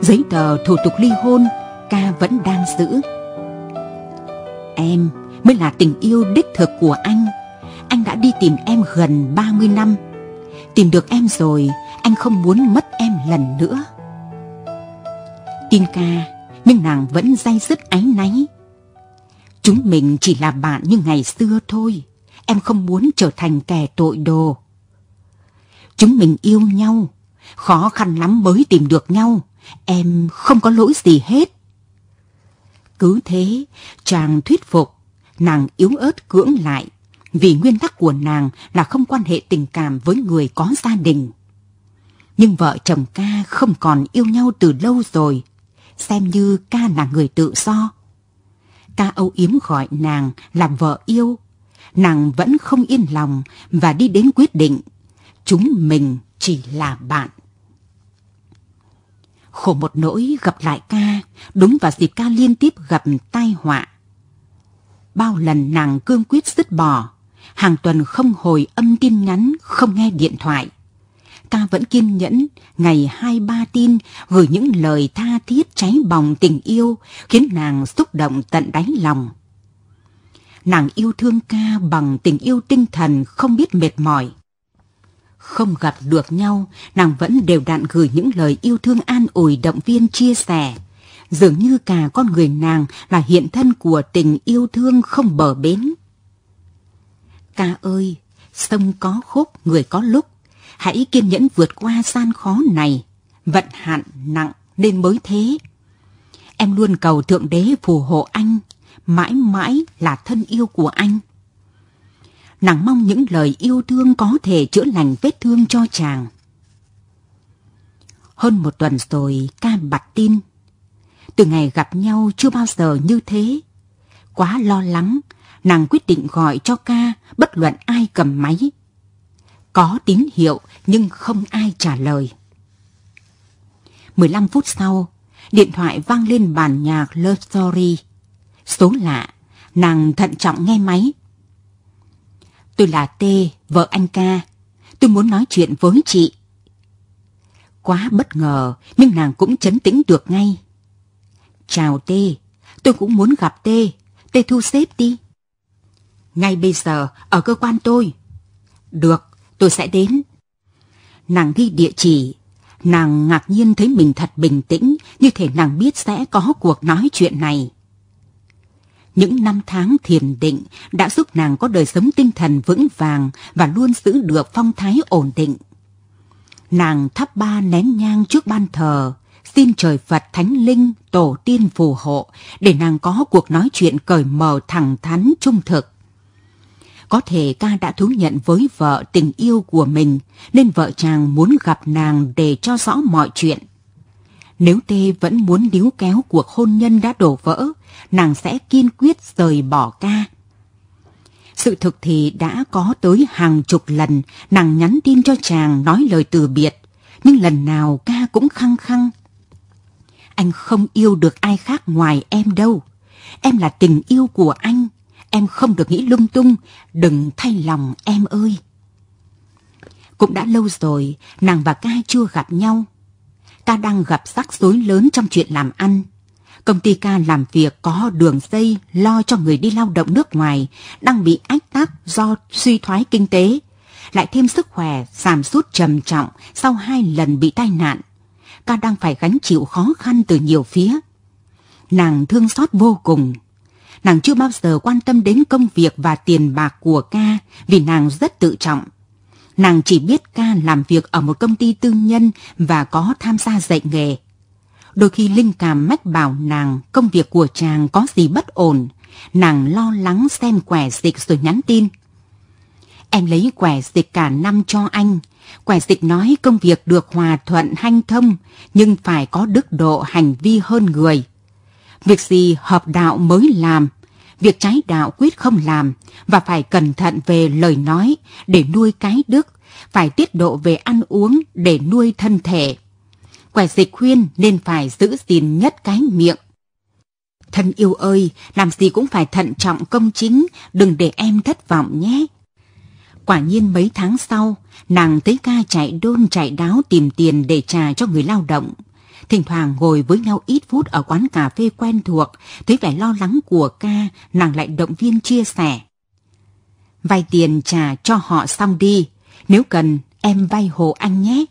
Giấy tờ thủ tục ly hôn, Ca vẫn đang giữ. Em mới là tình yêu đích thực của anh. Anh đã đi tìm em gần 30 năm. Tìm được em rồi, anh không muốn mất em lần nữa. Tin Ca, nhưng nàng vẫn day dứt áy náy. Chúng mình chỉ là bạn như ngày xưa thôi. Em không muốn trở thành kẻ tội đồ. Chúng mình yêu nhau. Khó khăn lắm mới tìm được nhau. Em không có lỗi gì hết. Cứ thế, chàng thuyết phục. Nàng yếu ớt cưỡng lại. Vì nguyên tắc của nàng là không quan hệ tình cảm với người có gia đình. Nhưng vợ chồng Ca không còn yêu nhau từ lâu rồi. Xem như Ca là người tự do. Ca âu yếm gọi nàng làm vợ yêu. Nàng vẫn không yên lòng và đi đến quyết định. Chúng mình chỉ là bạn. Khổ một nỗi gặp lại Ca, đúng vào dịp Ca liên tiếp gặp tai họa. Bao lần nàng cương quyết dứt bỏ, hàng tuần không hồi âm tin nhắn, không nghe điện thoại. Ca vẫn kiên nhẫn, ngày 2-3 tin, gửi những lời tha thiết cháy bỏng tình yêu, khiến nàng xúc động tận đáy lòng. Nàng yêu thương Ca bằng tình yêu tinh thần không biết mệt mỏi. Không gặp được nhau, nàng vẫn đều đặn gửi những lời yêu thương an ủi động viên chia sẻ. Dường như cả con người nàng là hiện thân của tình yêu thương không bờ bến. Ca ơi, sông có khúc, người có lúc. Hãy kiên nhẫn vượt qua gian khó này. Vận hạn nặng nên mới thế. Em luôn cầu Thượng Đế phù hộ anh. Mãi mãi là thân yêu của anh. Nàng mong những lời yêu thương có thể chữa lành vết thương cho chàng. Hơn một tuần rồi Ca bặt tin. Từ ngày gặp nhau chưa bao giờ như thế. Quá lo lắng, nàng quyết định gọi cho Ca bất luận ai cầm máy. Có tín hiệu nhưng không ai trả lời. 15 phút sau, điện thoại vang lên bản nhạc Love Story. Số lạ, nàng thận trọng nghe máy. Tôi là T, vợ anh Ca. Tôi muốn nói chuyện với chị. Quá bất ngờ, nhưng nàng cũng trấn tĩnh được ngay. Chào T, tôi cũng muốn gặp T. T thu xếp đi. Ngay bây giờ, ở cơ quan tôi. Được, tôi sẽ đến. Nàng ghi địa chỉ. Nàng ngạc nhiên thấy mình thật bình tĩnh, như thể nàng biết sẽ có cuộc nói chuyện này. Những năm tháng thiền định đã giúp nàng có đời sống tinh thần vững vàng và luôn giữ được phong thái ổn định. Nàng thắp ba nén nhang trước ban thờ, xin trời Phật Thánh Linh, Tổ tiên phù hộ để nàng có cuộc nói chuyện cởi mở, thẳng thắn, trung thực. Có thể Ca đã thú nhận với vợ tình yêu của mình nên vợ chàng muốn gặp nàng để cho rõ mọi chuyện. Nếu Tê vẫn muốn níu kéo cuộc hôn nhân đã đổ vỡ, nàng sẽ kiên quyết rời bỏ Ca. Sự thực thì đã có tới hàng chục lần nàng nhắn tin cho chàng nói lời từ biệt, nhưng lần nào Ca cũng khăng khăng. Anh không yêu được ai khác ngoài em đâu. Em là tình yêu của anh. Em không được nghĩ lung tung. Đừng thay lòng em ơi. Cũng đã lâu rồi, nàng và Ca chưa gặp nhau. Ca đang gặp rắc rối lớn trong chuyện làm ăn. Công ty Ca làm việc có đường dây lo cho người đi lao động nước ngoài đang bị ách tắc do suy thoái kinh tế, lại thêm sức khỏe giảm sút trầm trọng sau 2 lần bị tai nạn. Ca đang phải gánh chịu khó khăn từ nhiều phía. Nàng thương xót vô cùng. Nàng chưa bao giờ quan tâm đến công việc và tiền bạc của Ca vì nàng rất tự trọng. Nàng chỉ biết Ca làm việc ở một công ty tư nhân và có tham gia dạy nghề. Đôi khi linh cảm mách bảo nàng công việc của chàng có gì bất ổn. Nàng lo lắng xem quẻ dịch rồi nhắn tin. Em lấy quẻ dịch cả năm cho anh. Quẻ dịch nói công việc được hòa thuận hanh thông, nhưng phải có đức độ hành vi hơn người. Việc gì hợp đạo mới làm, việc trái đạo quyết không làm, và phải cẩn thận về lời nói để nuôi cái đức, phải tiết độ về ăn uống để nuôi thân thể. Quẻ dịch khuyên nên phải giữ gìn nhất cái miệng. Thân yêu ơi, làm gì cũng phải thận trọng công chính, đừng để em thất vọng nhé. Quả nhiên mấy tháng sau, nàng thấy Ca chạy đôn chạy đáo tìm tiền để trả cho người lao động. Thỉnh thoảng ngồi với nhau ít phút ở quán cà phê quen thuộc, thấy vẻ lo lắng của Ca, nàng lại động viên chia sẻ. Vay tiền trả cho họ xong đi, nếu cần em vay hộ anh nhé.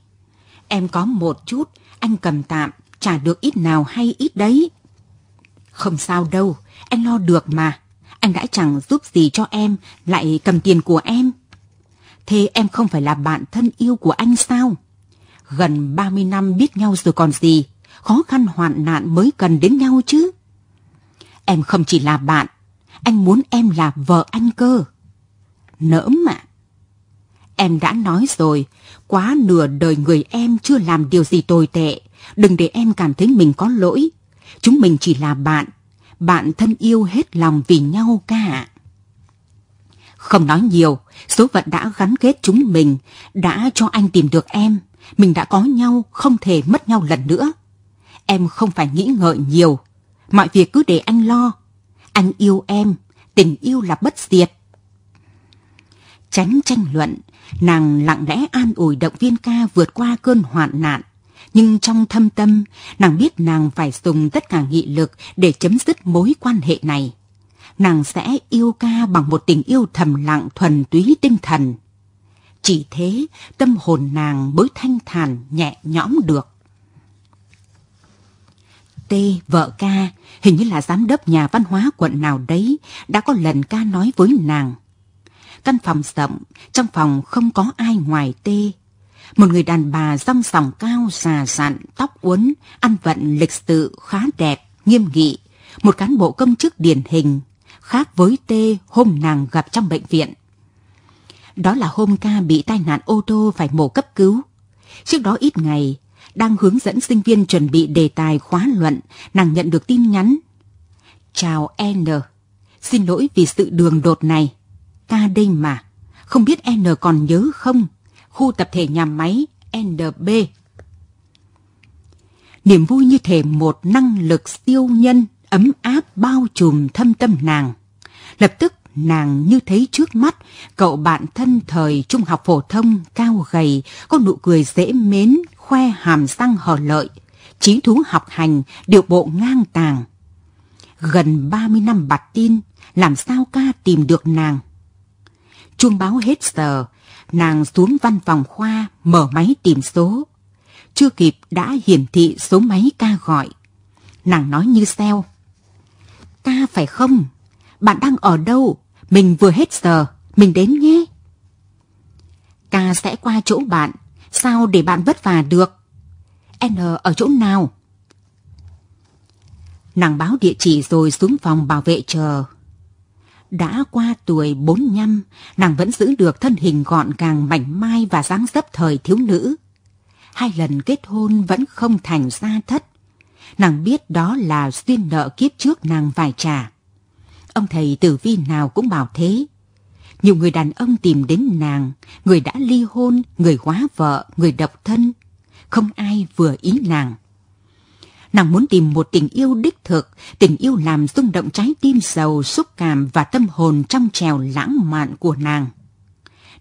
Em có một chút, anh cầm tạm, trả được ít nào hay ít đấy. Không sao đâu, anh lo được mà. anh đã chẳng giúp gì cho em, lại cầm tiền của em. Thế em không phải là bạn thân yêu của anh sao? Gần 30 năm biết nhau rồi còn gì, khó khăn hoạn nạn mới cần đến nhau chứ. Em không chỉ là bạn, anh muốn em là vợ anh cơ. Nỡm ạ. Em đã nói rồi, quá nửa đời người em chưa làm điều gì tồi tệ, đừng để em cảm thấy mình có lỗi. Chúng mình chỉ là bạn, bạn thân yêu hết lòng vì nhau cả. Không nói nhiều, số phận đã gắn kết chúng mình, đã cho anh tìm được em, mình đã có nhau, không thể mất nhau lần nữa. Em không phải nghĩ ngợi nhiều, mọi việc cứ để anh lo. Anh yêu em, tình yêu là bất diệt. Tránh tranh luận, nàng lặng lẽ an ủi động viên Ca vượt qua cơn hoạn nạn. Nhưng trong thâm tâm, nàng biết nàng phải dùng tất cả nghị lực để chấm dứt mối quan hệ này. Nàng sẽ yêu Ca bằng một tình yêu thầm lặng thuần túy tinh thần. Chỉ thế, tâm hồn nàng mới thanh thản nhẹ nhõm được. T, vợ Ca, hình như là giám đốc nhà văn hóa quận nào đấy, đã có lần Ca nói với nàng. Căn phòng rộng, trong phòng không có ai ngoài T. Một người đàn bà dong sòng cao, già dặn, tóc uốn, ăn vận lịch sự, khá đẹp, nghiêm nghị. Một cán bộ công chức điển hình, khác với T hôm nàng gặp trong bệnh viện. Đó là hôm Ca bị tai nạn ô tô phải mổ cấp cứu. Trước đó ít ngày, đang hướng dẫn sinh viên chuẩn bị đề tài khóa luận, nàng nhận được tin nhắn. Chào N, xin lỗi vì sự đường đột này. Ca đây mà, không biết N còn nhớ không? Khu tập thể nhà máy NB. Niềm vui như thể một năng lực siêu nhân ấm áp bao trùm thâm tâm nàng. Lập tức nàng như thấy trước mắt cậu bạn thân thời trung học phổ thông cao gầy, có nụ cười dễ mến, khoe hàm răng hở lợi, chí thú học hành, điệu bộ ngang tàng. Gần 30 năm bặt tin, làm sao Ca tìm được nàng? Chuông báo hết giờ, nàng xuống văn phòng khoa mở máy tìm số. Chưa kịp đã hiển thị số máy Ca gọi. Nàng nói như xeo. Ca phải không? Bạn đang ở đâu? Mình vừa hết giờ, mình đến nhé. Ca sẽ qua chỗ bạn, sao để bạn vất vả được? N ở chỗ nào? Nàng báo địa chỉ rồi xuống phòng bảo vệ chờ. Đã qua tuổi 45, nàng vẫn giữ được thân hình gọn gàng mảnh mai và dáng dấp thời thiếu nữ. 2 lần kết hôn vẫn không thành gia thất. Nàng biết đó là duyên nợ kiếp trước nàng phải trả. Ông thầy tử vi nào cũng bảo thế. Nhiều người đàn ông tìm đến nàng, người đã ly hôn, người hóa vợ, người độc thân. Không ai vừa ý nàng. Nàng muốn tìm một tình yêu đích thực, tình yêu làm rung động trái tim giàu xúc cảm và tâm hồn trong trèo lãng mạn của nàng.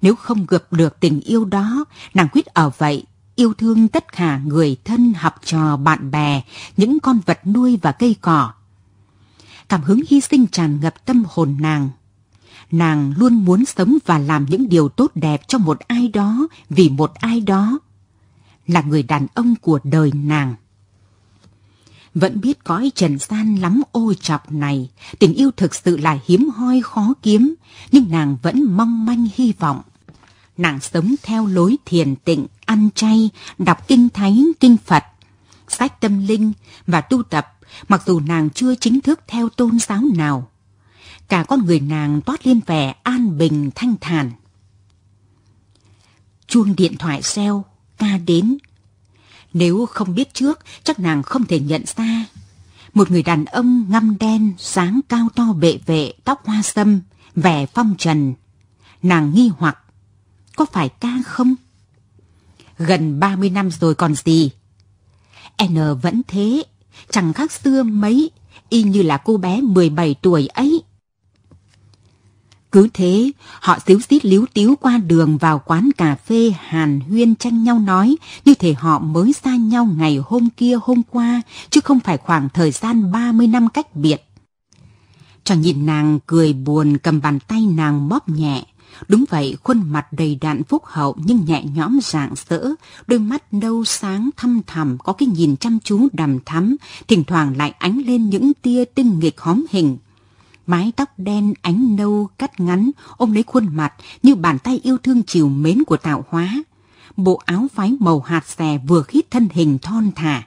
Nếu không gặp được tình yêu đó, nàng quyết ở vậy, yêu thương tất cả người thân, học trò, bạn bè, những con vật nuôi và cây cỏ. Cảm hứng hy sinh tràn ngập tâm hồn nàng. Nàng luôn muốn sống và làm những điều tốt đẹp cho một ai đó, vì một ai đó. Là người đàn ông của đời nàng. Vẫn biết cõi trần gian lắm ô trọc này, tình yêu thực sự là hiếm hoi khó kiếm, nhưng nàng vẫn mong manh hy vọng. Nàng sống theo lối thiền tịnh, ăn chay, đọc kinh thánh, kinh Phật, sách tâm linh và tu tập, mặc dù nàng chưa chính thức theo tôn giáo nào. Cả con người nàng toát lên vẻ an bình thanh thản. Chuông điện thoại reo, Ca đến. Nếu không biết trước, chắc nàng không thể nhận ra. Một người đàn ông ngăm đen, dáng cao to bệ vệ, tóc hoa sâm, vẻ phong trần. Nàng nghi hoặc, có phải Ca không? Gần 30 năm rồi còn gì. N vẫn thế, chẳng khác xưa mấy, y như là cô bé 17 tuổi ấy. Cứ thế, họ xíu xít líu tíu qua đường vào quán cà phê hàn huyên tranh nhau nói, như thể họ mới xa nhau ngày hôm kia hôm qua, chứ không phải khoảng thời gian 30 năm cách biệt. Chàng nhìn nàng cười buồn, cầm bàn tay nàng bóp nhẹ. Đúng vậy, khuôn mặt đầy đặn phúc hậu nhưng nhẹ nhõm rạng rỡ, đôi mắt nâu sáng thăm thẳm, có cái nhìn chăm chú đằm thắm, thỉnh thoảng lại ánh lên những tia tinh nghịch hóm hình. mái tóc đen ánh nâu cắt ngắn ôm lấy khuôn mặt như bàn tay yêu thương chiều mến của tạo hóa. Bộ áo váy màu hạt xè vừa khít thân hình thon thả.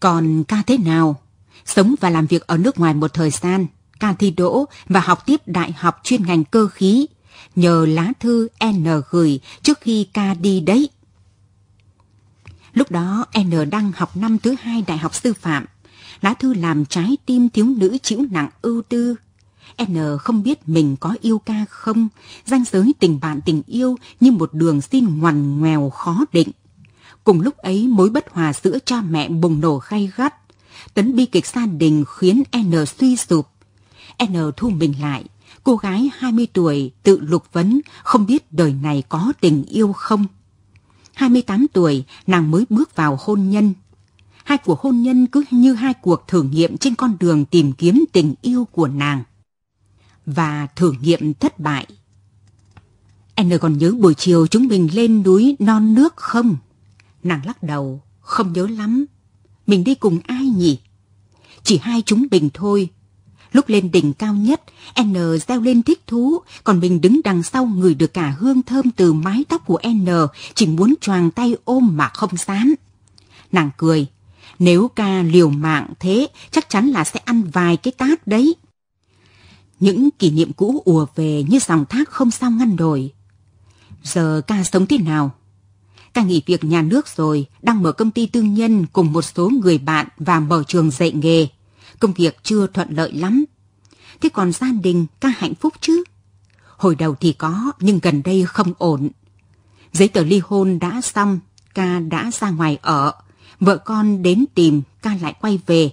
Còn Ca thế nào? Sống và làm việc ở nước ngoài một thời gian, Ca thi đỗ và học tiếp đại học chuyên ngành cơ khí. Nhờ lá thư N gửi trước khi Ca đi đấy. Lúc đó N đang học năm thứ hai đại học sư phạm. Lá thư làm trái tim thiếu nữ chịu nặng ưu tư. N không biết mình có yêu Ca không, ranh giới tình bạn tình yêu như một đường xin ngoằn ngoèo khó định. Cùng lúc ấy mối bất hòa giữa cha mẹ bùng nổ gay gắt. Tấn bi kịch gia đình khiến N suy sụp. N thu mình lại, cô gái 20 tuổi tự lục vấn không biết đời này có tình yêu không. 28 tuổi nàng mới bước vào hôn nhân. Hai cuộc hôn nhân cứ như hai cuộc thử nghiệm trên con đường tìm kiếm tình yêu của nàng. Và thử nghiệm thất bại. N còn nhớ buổi chiều chúng mình lên núi non nước không? Nàng lắc đầu, không nhớ lắm. Mình đi cùng ai nhỉ? Chỉ hai chúng mình thôi. Lúc lên đỉnh cao nhất, N reo lên thích thú, còn mình đứng đằng sau ngửi được cả hương thơm từ mái tóc của N, chỉ muốn choàng tay ôm mà không dám. Nàng cười, nếu Ca liều mạng thế, chắc chắn là sẽ ăn vài cái tát đấy. Những kỷ niệm cũ ùa về như dòng thác không sao ngăn nổi. Giờ Ca sống thế nào? Ca nghỉ việc nhà nước rồi, đang mở công ty tư nhân cùng một số người bạn và mở trường dạy nghề. Công việc chưa thuận lợi lắm. Thế còn gia đình Ca hạnh phúc chứ? Hồi đầu thì có, nhưng gần đây không ổn. Giấy tờ ly hôn đã xong, Ca đã ra ngoài ở. Vợ con đến tìm, Ca lại quay về.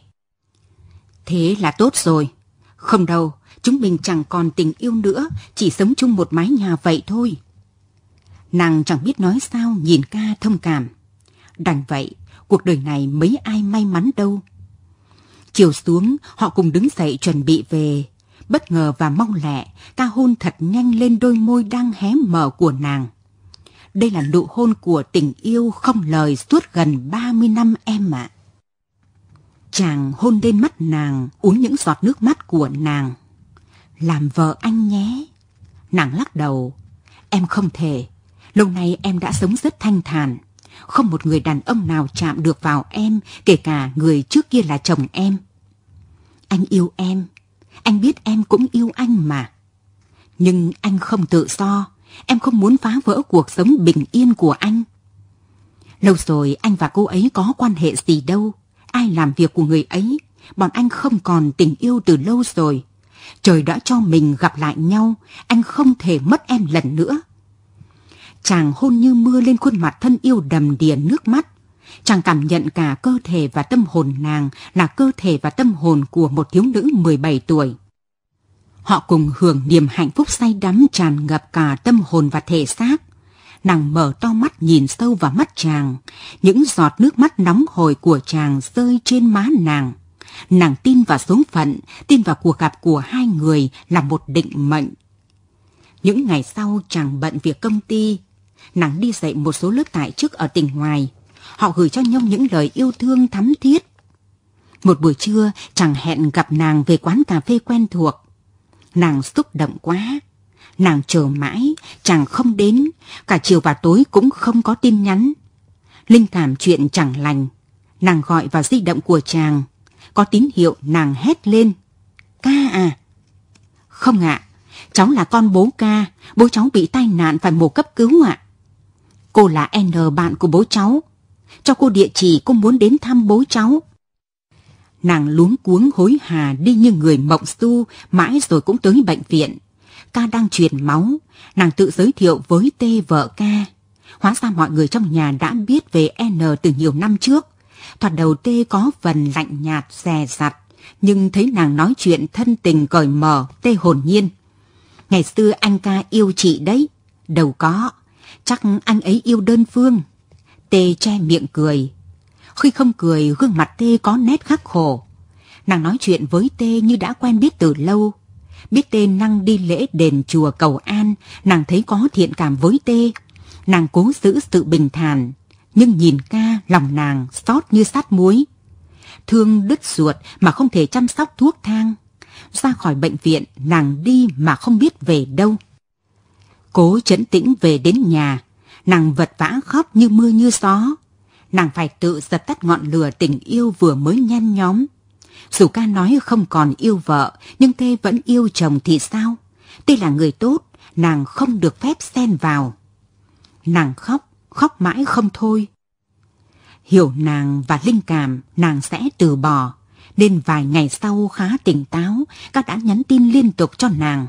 Thế là tốt rồi. Không đâu, chúng mình chẳng còn tình yêu nữa, chỉ sống chung một mái nhà vậy thôi. Nàng chẳng biết nói sao, nhìn Ca thông cảm. Đành vậy, cuộc đời này mấy ai may mắn đâu. Chiều xuống, họ cùng đứng dậy chuẩn bị về. Bất ngờ và mau lẹ, Ca hôn thật nhanh lên đôi môi đang hé mở của nàng. Đây là nụ hôn của tình yêu không lời suốt gần 30 năm em ạ. Chàng hôn lên mắt nàng, uống những giọt nước mắt của nàng. Làm vợ anh nhé. Nàng lắc đầu. Em không thể. Lâu nay em đã sống rất thanh thản. Không một người đàn ông nào chạm được vào em, kể cả người trước kia là chồng em. Anh yêu em. Anh biết em cũng yêu anh mà. Nhưng anh không tự do. Em không muốn phá vỡ cuộc sống bình yên của anh. Lâu rồi anh và cô ấy có quan hệ gì đâu. Ai làm việc của người ấy. Bọn anh không còn tình yêu từ lâu rồi. Trời đã cho mình gặp lại nhau. Anh không thể mất em lần nữa. Chàng hôn như mưa lên khuôn mặt thân yêu đầm đìa nước mắt. Chàng cảm nhận cả cơ thể và tâm hồn nàng là cơ thể và tâm hồn của một thiếu nữ 17 tuổi. Họ cùng hưởng niềm hạnh phúc say đắm tràn ngập cả tâm hồn và thể xác. Nàng mở to mắt nhìn sâu vào mắt chàng. Những giọt nước mắt nóng hổi của chàng rơi trên má nàng. Nàng tin vào số phận, tin vào cuộc gặp của hai người là một định mệnh. Những ngày sau chàng bận việc công ty. Nàng đi dạy một số lớp tại chức ở tỉnh ngoài. Họ gửi cho nhau những lời yêu thương thắm thiết. Một buổi trưa chàng hẹn gặp nàng về quán cà phê quen thuộc. Nàng xúc động quá. Nàng chờ mãi, chàng không đến. Cả chiều và tối cũng không có tin nhắn. Linh cảm chuyện chẳng lành. Nàng gọi vào di động của chàng. Có tín hiệu nàng hét lên. Ca à? Không ạ. Cháu là con bố Ca, bố cháu bị tai nạn phải mổ cấp cứu ạ. Cô là N, bạn của bố cháu. Cho cô địa chỉ, cô muốn đến thăm bố cháu. Nàng luống cuống hối hà đi như người mộng du, mãi rồi cũng tới bệnh viện. Ca đang truyền máu, nàng tự giới thiệu với T, vợ Ca. Hóa ra mọi người trong nhà đã biết về N từ nhiều năm trước. Thoạt đầu T có phần lạnh nhạt, dè dặt, nhưng thấy nàng nói chuyện thân tình cởi mở, T hồn nhiên. Ngày xưa anh Ca yêu chị đấy. Đâu có. Chắc anh ấy yêu đơn phương. Tê che miệng cười. Khi không cười, gương mặt Tê có nét khắc khổ. Nàng nói chuyện với Tê như đã quen biết từ lâu. Biết Tê năng đi lễ đền chùa Cầu An, nàng thấy có thiện cảm với Tê. Nàng cố giữ sự bình thản, nhưng nhìn Ca, lòng nàng xót như sát muối. Thương đứt ruột mà không thể chăm sóc thuốc thang. ra khỏi bệnh viện nàng đi mà không biết về đâu. Cố trấn tĩnh về đến nhà, nàng vật vã khóc như mưa như gió. Nàng phải tự dập tắt ngọn lửa tình yêu vừa mới nhen nhóm. Dù ca nói không còn yêu vợ, nhưng Tê vẫn yêu chồng thì sao? Tê là người tốt, nàng không được phép xen vào. Nàng khóc mãi không thôi. Hiểu nàng và linh cảm, nàng sẽ từ bỏ. Nên vài ngày sau khá tỉnh táo, các đã nhắn tin liên tục cho nàng.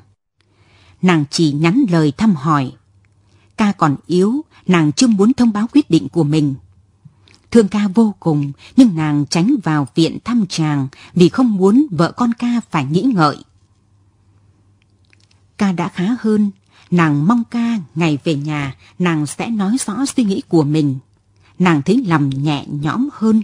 Nàng chỉ nhắn lời thăm hỏi. Ca còn yếu, nàng chưa muốn thông báo quyết định của mình. Thương ca vô cùng, nhưng nàng tránh vào viện thăm chàng vì không muốn vợ con ca phải nghĩ ngợi. Ca đã khá hơn, nàng mong ca ngày về nhà nàng sẽ nói rõ suy nghĩ của mình. Nàng thấy lòng nhẹ nhõm hơn.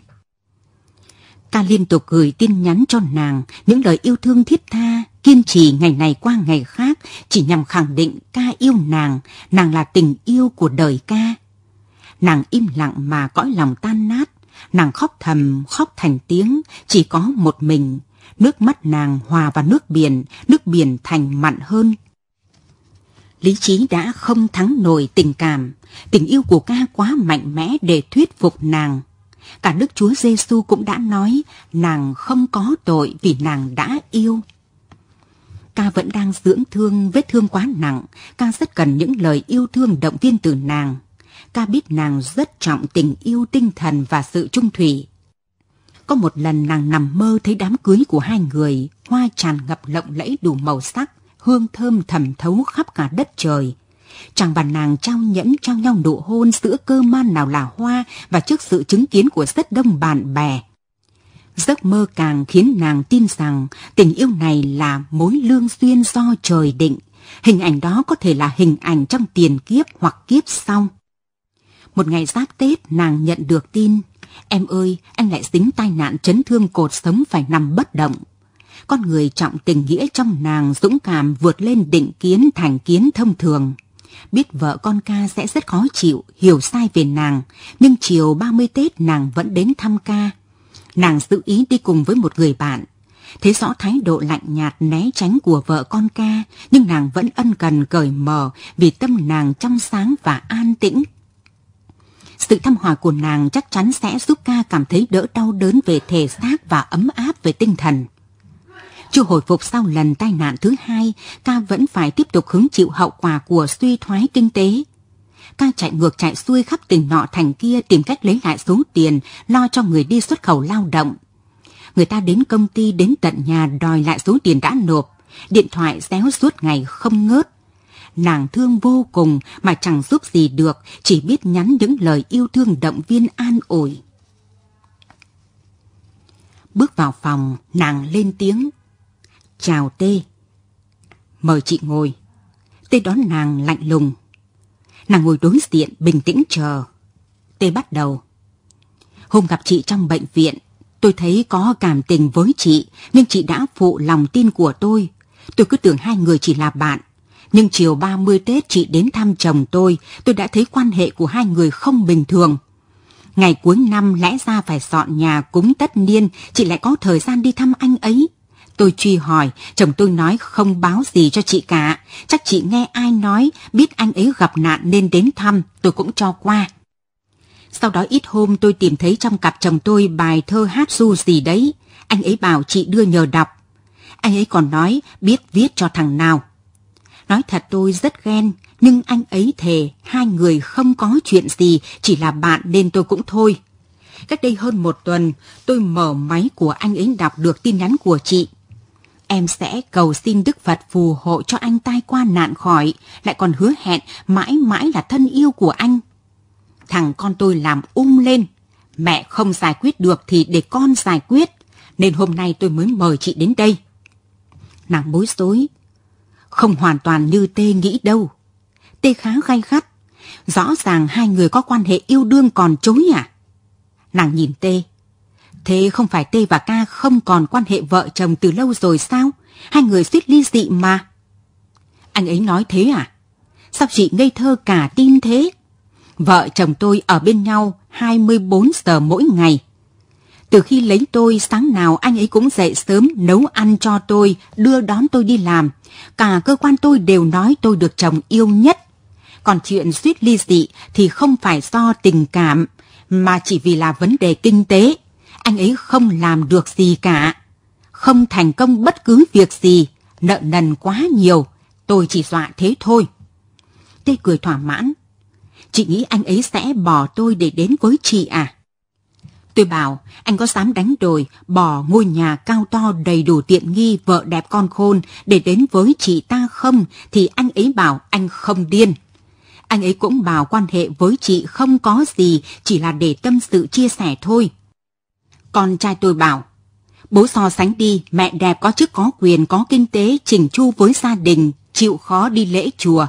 Ca liên tục gửi tin nhắn cho nàng những lời yêu thương thiết tha, kiên trì ngày này qua ngày khác chỉ nhằm khẳng định ca yêu nàng là tình yêu của đời ca. Nàng im lặng mà cõi lòng tan nát, nàng khóc thầm, khóc thành tiếng, chỉ có một mình. Nước mắt nàng hòa vào nước biển thành mặn hơn. Lý trí đã không thắng nổi tình cảm, tình yêu của ca quá mạnh mẽ để thuyết phục nàng. Cả Đức Chúa Giêsu cũng đã nói, nàng không có tội vì nàng đã yêu. Ca vẫn đang dưỡng thương, vết thương quá nặng, ca rất cần những lời yêu thương động viên từ nàng. Ca biết nàng rất trọng tình yêu tinh thần và sự chung thủy. Có một lần nàng nằm mơ thấy đám cưới của hai người, hoa tràn ngập lộng lẫy đủ màu sắc, hương thơm thẩm thấu khắp cả đất trời. Chàng và nàng trao nhẫn trao nhau nụ hôn giữa cơ man nào là hoa và trước sự chứng kiến của rất đông bạn bè. Giấc mơ càng khiến nàng tin rằng tình yêu này là mối lương duyên do trời định. Hình ảnh đó có thể là hình ảnh trong tiền kiếp hoặc kiếp sau. Một ngày giáp Tết, nàng nhận được tin, em ơi, anh lại dính tai nạn chấn thương cột sống phải nằm bất động. Con người trọng tình nghĩa trong nàng dũng cảm vượt lên định kiến thành kiến thông thường. Biết vợ con ca sẽ rất khó chịu, hiểu sai về nàng, nhưng chiều 30 Tết nàng vẫn đến thăm ca. Nàng giữ ý đi cùng với một người bạn. Thấy rõ thái độ lạnh nhạt né tránh của vợ con ca, nhưng nàng vẫn ân cần cởi mở vì tâm nàng trong sáng và an tĩnh. Sự thăm hỏi của nàng chắc chắn sẽ giúp ca cảm thấy đỡ đau đớn về thể xác và ấm áp về tinh thần. Chưa hồi phục sau lần tai nạn thứ hai, ca vẫn phải tiếp tục hứng chịu hậu quả của suy thoái kinh tế. Ca chạy ngược chạy xuôi khắp tỉnh nọ thành kia tìm cách lấy lại số tiền, lo cho người đi xuất khẩu lao động. Người ta đến công ty đến tận nhà đòi lại số tiền đã nộp, điện thoại réo suốt ngày không ngớt. Nàng thương vô cùng mà chẳng giúp gì được, chỉ biết nhắn những lời yêu thương động viên an ủi. Bước vào phòng, nàng lên tiếng. Chào Tê. Mời chị ngồi. Tê đón nàng lạnh lùng. Nàng ngồi đối diện bình tĩnh chờ. Tê bắt đầu. Hôm gặp chị trong bệnh viện, tôi thấy có cảm tình với chị, nhưng chị đã phụ lòng tin của tôi. Tôi cứ tưởng hai người chỉ là bạn. Nhưng chiều 30 Tết chị đến thăm chồng tôi đã thấy quan hệ của hai người không bình thường. Ngày cuối năm lẽ ra phải dọn nhà cúng tất niên, chị lại có thời gian đi thăm anh ấy. Tôi truy hỏi, chồng tôi nói không báo gì cho chị cả. Chắc chị nghe ai nói, biết anh ấy gặp nạn nên đến thăm, tôi cũng cho qua. Sau đó ít hôm tôi tìm thấy trong cặp chồng tôi bài thơ hát ru gì đấy. Anh ấy bảo chị đưa nhờ đọc. Anh ấy còn nói biết viết cho thằng nào. Nói thật tôi rất ghen, nhưng anh ấy thề hai người không có chuyện gì, chỉ là bạn nên tôi cũng thôi. Cách đây hơn một tuần, tôi mở máy của anh ấy đọc được tin nhắn của chị. Em sẽ cầu xin Đức Phật phù hộ cho anh tai qua nạn khỏi, lại còn hứa hẹn mãi mãi là thân yêu của anh. Thằng con tôi làm lên, mẹ không giải quyết được thì để con giải quyết, nên hôm nay tôi mới mời chị đến đây. Nàng bối rối. Không hoàn toàn như Tê nghĩ đâu. Tê khá gay gắt. Rõ ràng hai người có quan hệ yêu đương còn chối à? Nàng nhìn Tê. Thế không phải Tê và ca không còn quan hệ vợ chồng từ lâu rồi sao? Hai người suýt ly dị mà. Anh ấy nói thế à? Sao chị ngây thơ cả tin thế? Vợ chồng tôi ở bên nhau 24 giờ mỗi ngày. Từ khi lấy tôi, sáng nào anh ấy cũng dậy sớm nấu ăn cho tôi, đưa đón tôi đi làm. Cả cơ quan tôi đều nói tôi được chồng yêu nhất. Còn chuyện suýt ly dị thì không phải do tình cảm, mà chỉ vì là vấn đề kinh tế. Anh ấy không làm được gì cả, không thành công bất cứ việc gì, nợ nần quá nhiều. Tôi chỉ dọa thế thôi. Tê cười thỏa mãn. Chị nghĩ anh ấy sẽ bỏ tôi để đến với chị à? Tôi bảo, anh có dám đánh đổi, bỏ ngôi nhà cao to đầy đủ tiện nghi, vợ đẹp con khôn để đến với chị ta không? Thì anh ấy bảo anh không điên. Anh ấy cũng bảo quan hệ với chị không có gì, chỉ là để tâm sự chia sẻ thôi. Con trai tôi bảo, bố so sánh đi, mẹ đẹp có chức có quyền, có kinh tế, chỉnh chu với gia đình, chịu khó đi lễ chùa.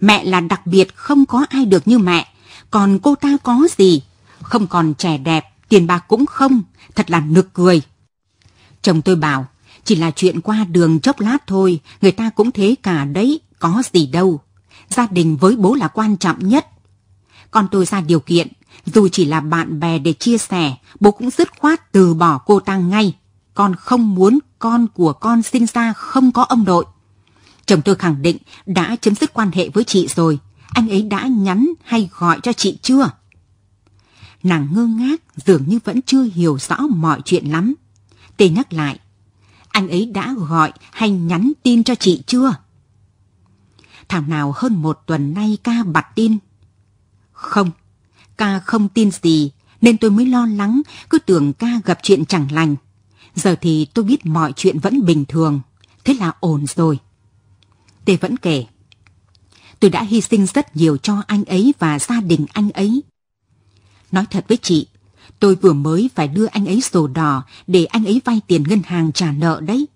Mẹ là đặc biệt, không có ai được như mẹ. Còn cô ta có gì? Không còn trẻ đẹp, tiền bạc cũng không, thật là nực cười. Chồng tôi bảo, chỉ là chuyện qua đường chốc lát thôi, người ta cũng thế cả đấy, có gì đâu. Gia đình với bố là quan trọng nhất. Con tôi ra điều kiện, dù chỉ là bạn bè để chia sẻ, bố cũng dứt khoát từ bỏ cô ta ngay. Con không muốn con của con sinh ra không có ông nội. Chồng tôi khẳng định đã chấm dứt quan hệ với chị rồi. Anh ấy đã nhắn hay gọi cho chị chưa? Nàng ngơ ngác, dường như vẫn chưa hiểu rõ mọi chuyện lắm. Tê nhắc lại, anh ấy đã gọi hay nhắn tin cho chị chưa? Thảo nào hơn một tuần nay Ca bặt tin. Không, Ca không tin gì, nên tôi mới lo lắng, cứ tưởng Ca gặp chuyện chẳng lành. Giờ thì tôi biết mọi chuyện vẫn bình thường, thế là ổn rồi. Tê vẫn kể, tôi đã hy sinh rất nhiều cho anh ấy và gia đình anh ấy. Nói thật với chị, tôi vừa mới phải đưa anh ấy sổ đỏ để anh ấy vay tiền ngân hàng trả nợ đấy.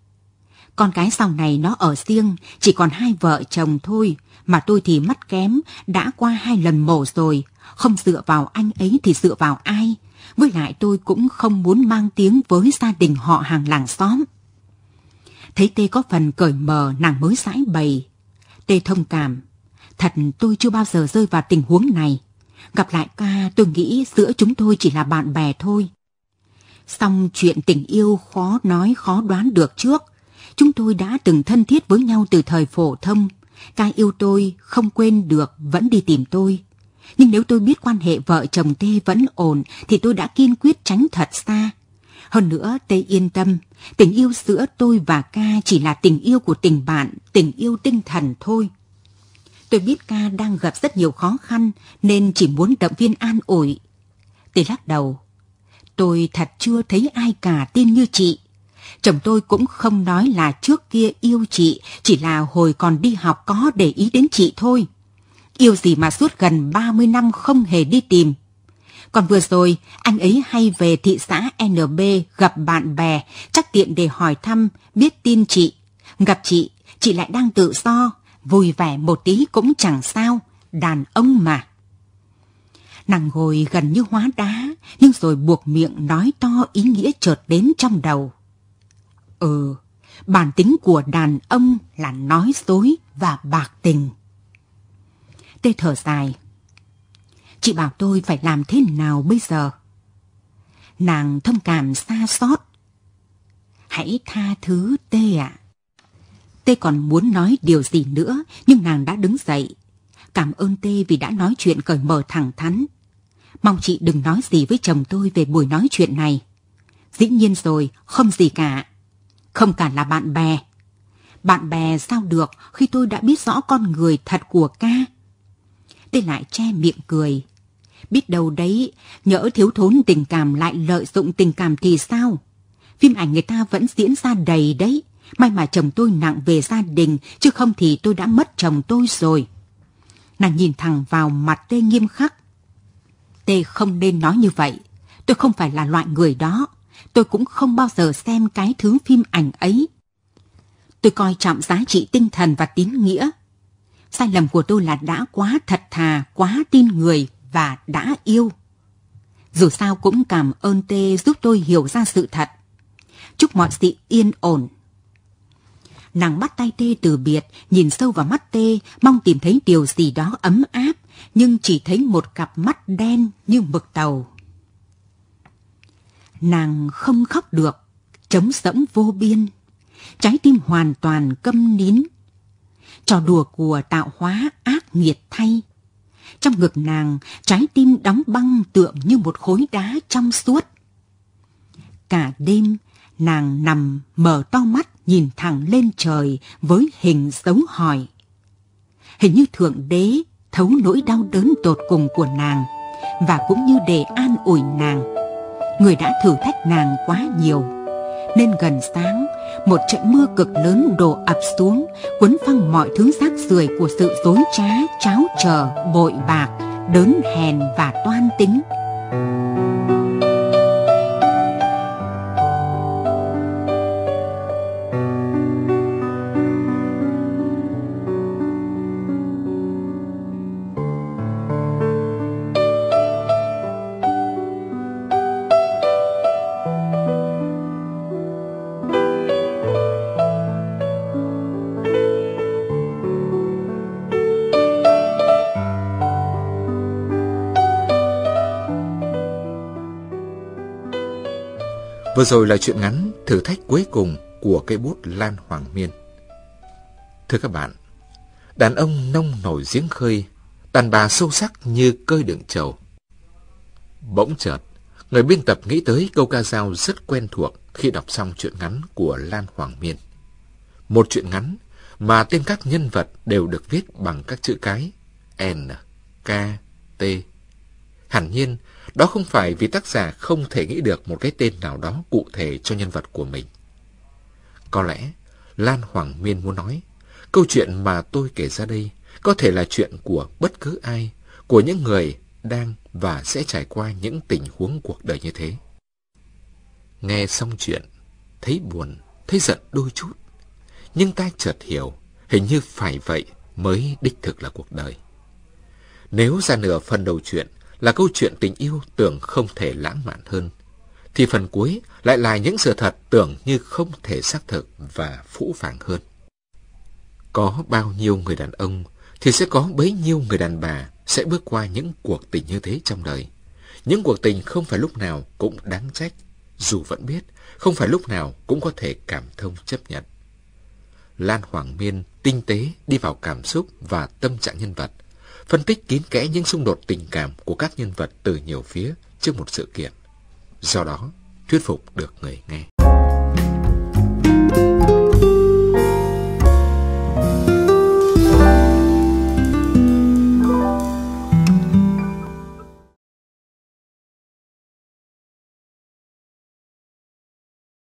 Con cái sau này nó ở riêng, chỉ còn hai vợ chồng thôi, mà tôi thì mắt kém, đã qua 2 lần mổ rồi, không dựa vào anh ấy thì dựa vào ai? Với lại tôi cũng không muốn mang tiếng với gia đình họ hàng làng xóm. Thấy Tê có phần cởi mở, nàng mới giãi bày. Tê thông cảm, thật tôi chưa bao giờ rơi vào tình huống này. Gặp lại Ca, tôi nghĩ giữa chúng tôi chỉ là bạn bè thôi. Song chuyện tình yêu khó nói khó đoán được trước. Chúng tôi đã từng thân thiết với nhau từ thời phổ thông. Ca yêu tôi, không quên được, vẫn đi tìm tôi. Nhưng nếu tôi biết quan hệ vợ chồng Tê vẫn ổn thì tôi đã kiên quyết tránh thật xa. Hơn nữa, Tê yên tâm, tình yêu giữa tôi và Ca chỉ là tình yêu của tình bạn, tình yêu tinh thần thôi. Tôi biết Ca đang gặp rất nhiều khó khăn nên chỉ muốn động viên an ủi. Tê lắc đầu, tôi thật chưa thấy ai cả tin như chị. Chồng tôi cũng không nói là trước kia yêu chị, chỉ là hồi còn đi học có để ý đến chị thôi. Yêu gì mà suốt gần 30 năm không hề đi tìm. Còn vừa rồi, anh ấy hay về thị xã NB gặp bạn bè, chắc tiện để hỏi thăm, biết tin chị. Gặp chị lại đang tự do, vui vẻ một tí cũng chẳng sao, đàn ông mà. Nàng ngồi gần như hóa đá, nhưng rồi buộc miệng nói to ý nghĩa chợt đến trong đầu. Ừ, bản tính của đàn ông là nói dối và bạc tình. Tê thở dài. Chị bảo tôi phải làm thế nào bây giờ? Nàng thông cảm xa xót. Hãy tha thứ Tê ạ. Tê còn muốn nói điều gì nữa, nhưng nàng đã đứng dậy. Cảm ơn Tê vì đã nói chuyện cởi mở thẳng thắn. Mong chị đừng nói gì với chồng tôi về buổi nói chuyện này. Dĩ nhiên rồi, không gì cả. Không cả là bạn bè. Bạn bè sao được khi tôi đã biết rõ con người thật của Ca. Tê lại che miệng cười. Biết đâu đấy, nhỡ thiếu thốn tình cảm lại lợi dụng tình cảm thì sao? Phim ảnh người ta vẫn diễn ra đầy đấy. May mà chồng tôi nặng về gia đình, chứ không thì tôi đã mất chồng tôi rồi. Nàng nhìn thẳng vào mặt Tê nghiêm khắc. Tê không nên nói như vậy. Tôi không phải là loại người đó. Tôi cũng không bao giờ xem cái thứ phim ảnh ấy. Tôi coi trọng giá trị tinh thần và tín nghĩa. Sai lầm của tôi là đã quá thật thà, quá tin người và đã yêu. Dù sao cũng cảm ơn Tê giúp tôi hiểu ra sự thật. Chúc mọi sự yên ổn. Nàng bắt tay Tê từ biệt, nhìn sâu vào mắt Tê, mong tìm thấy điều gì đó ấm áp, nhưng chỉ thấy một cặp mắt đen như mực tàu. Nàng không khóc được, trống rỗng vô biên, trái tim hoàn toàn câm nín. Trò đùa của tạo hóa ác nghiệt thay. Trong ngực nàng, trái tim đóng băng tựa như một khối đá trong suốt. Cả đêm, nàng nằm mở to mắt nhìn thẳng lên trời với hình dấu hỏi. Hình như Thượng Đế thấu nỗi đau đớn tột cùng của nàng, và cũng như để an ủi nàng, người đã thử thách nàng quá nhiều. Nên gần sáng, một trận mưa cực lớn đổ ập xuống, cuốn phăng mọi thứ rác rưởi của sự dối trá, tráo trở, bội bạc, đớn hèn và toan tính. Vừa rồi là chuyện ngắn thử thách cuối cùng của cây bút Lan Hoàng Miên. Thưa các bạn, đàn ông nông nổi giếng khơi, đàn bà sâu sắc như cơi đựng trầu. Bỗng chợt, người biên tập nghĩ tới câu ca dao rất quen thuộc khi đọc xong truyện ngắn của Lan Hoàng Miên. Một truyện ngắn mà tên các nhân vật đều được viết bằng các chữ cái N, K, T. Hẳn nhiên, đó không phải vì tác giả không thể nghĩ được một cái tên nào đó cụ thể cho nhân vật của mình. Có lẽ, Lan Hoàng Miên muốn nói, câu chuyện mà tôi kể ra đây có thể là chuyện của bất cứ ai, của những người đang và sẽ trải qua những tình huống cuộc đời như thế. Nghe xong chuyện, thấy buồn, thấy giận đôi chút, nhưng ta chợt hiểu, hình như phải vậy mới đích thực là cuộc đời. Nếu ra nửa phần đầu chuyện là câu chuyện tình yêu tưởng không thể lãng mạn hơn, thì phần cuối lại là những sự thật tưởng như không thể xác thực và phũ phàng hơn. Có bao nhiêu người đàn ông thì sẽ có bấy nhiêu người đàn bà sẽ bước qua những cuộc tình như thế trong đời. Những cuộc tình không phải lúc nào cũng đáng trách, dù vẫn biết không phải lúc nào cũng có thể cảm thông chấp nhận. Lan Hoàng Miên tinh tế đi vào cảm xúc và tâm trạng nhân vật, phân tích kín kẽ những xung đột tình cảm của các nhân vật từ nhiều phía trước một sự kiện, do đó thuyết phục được người nghe.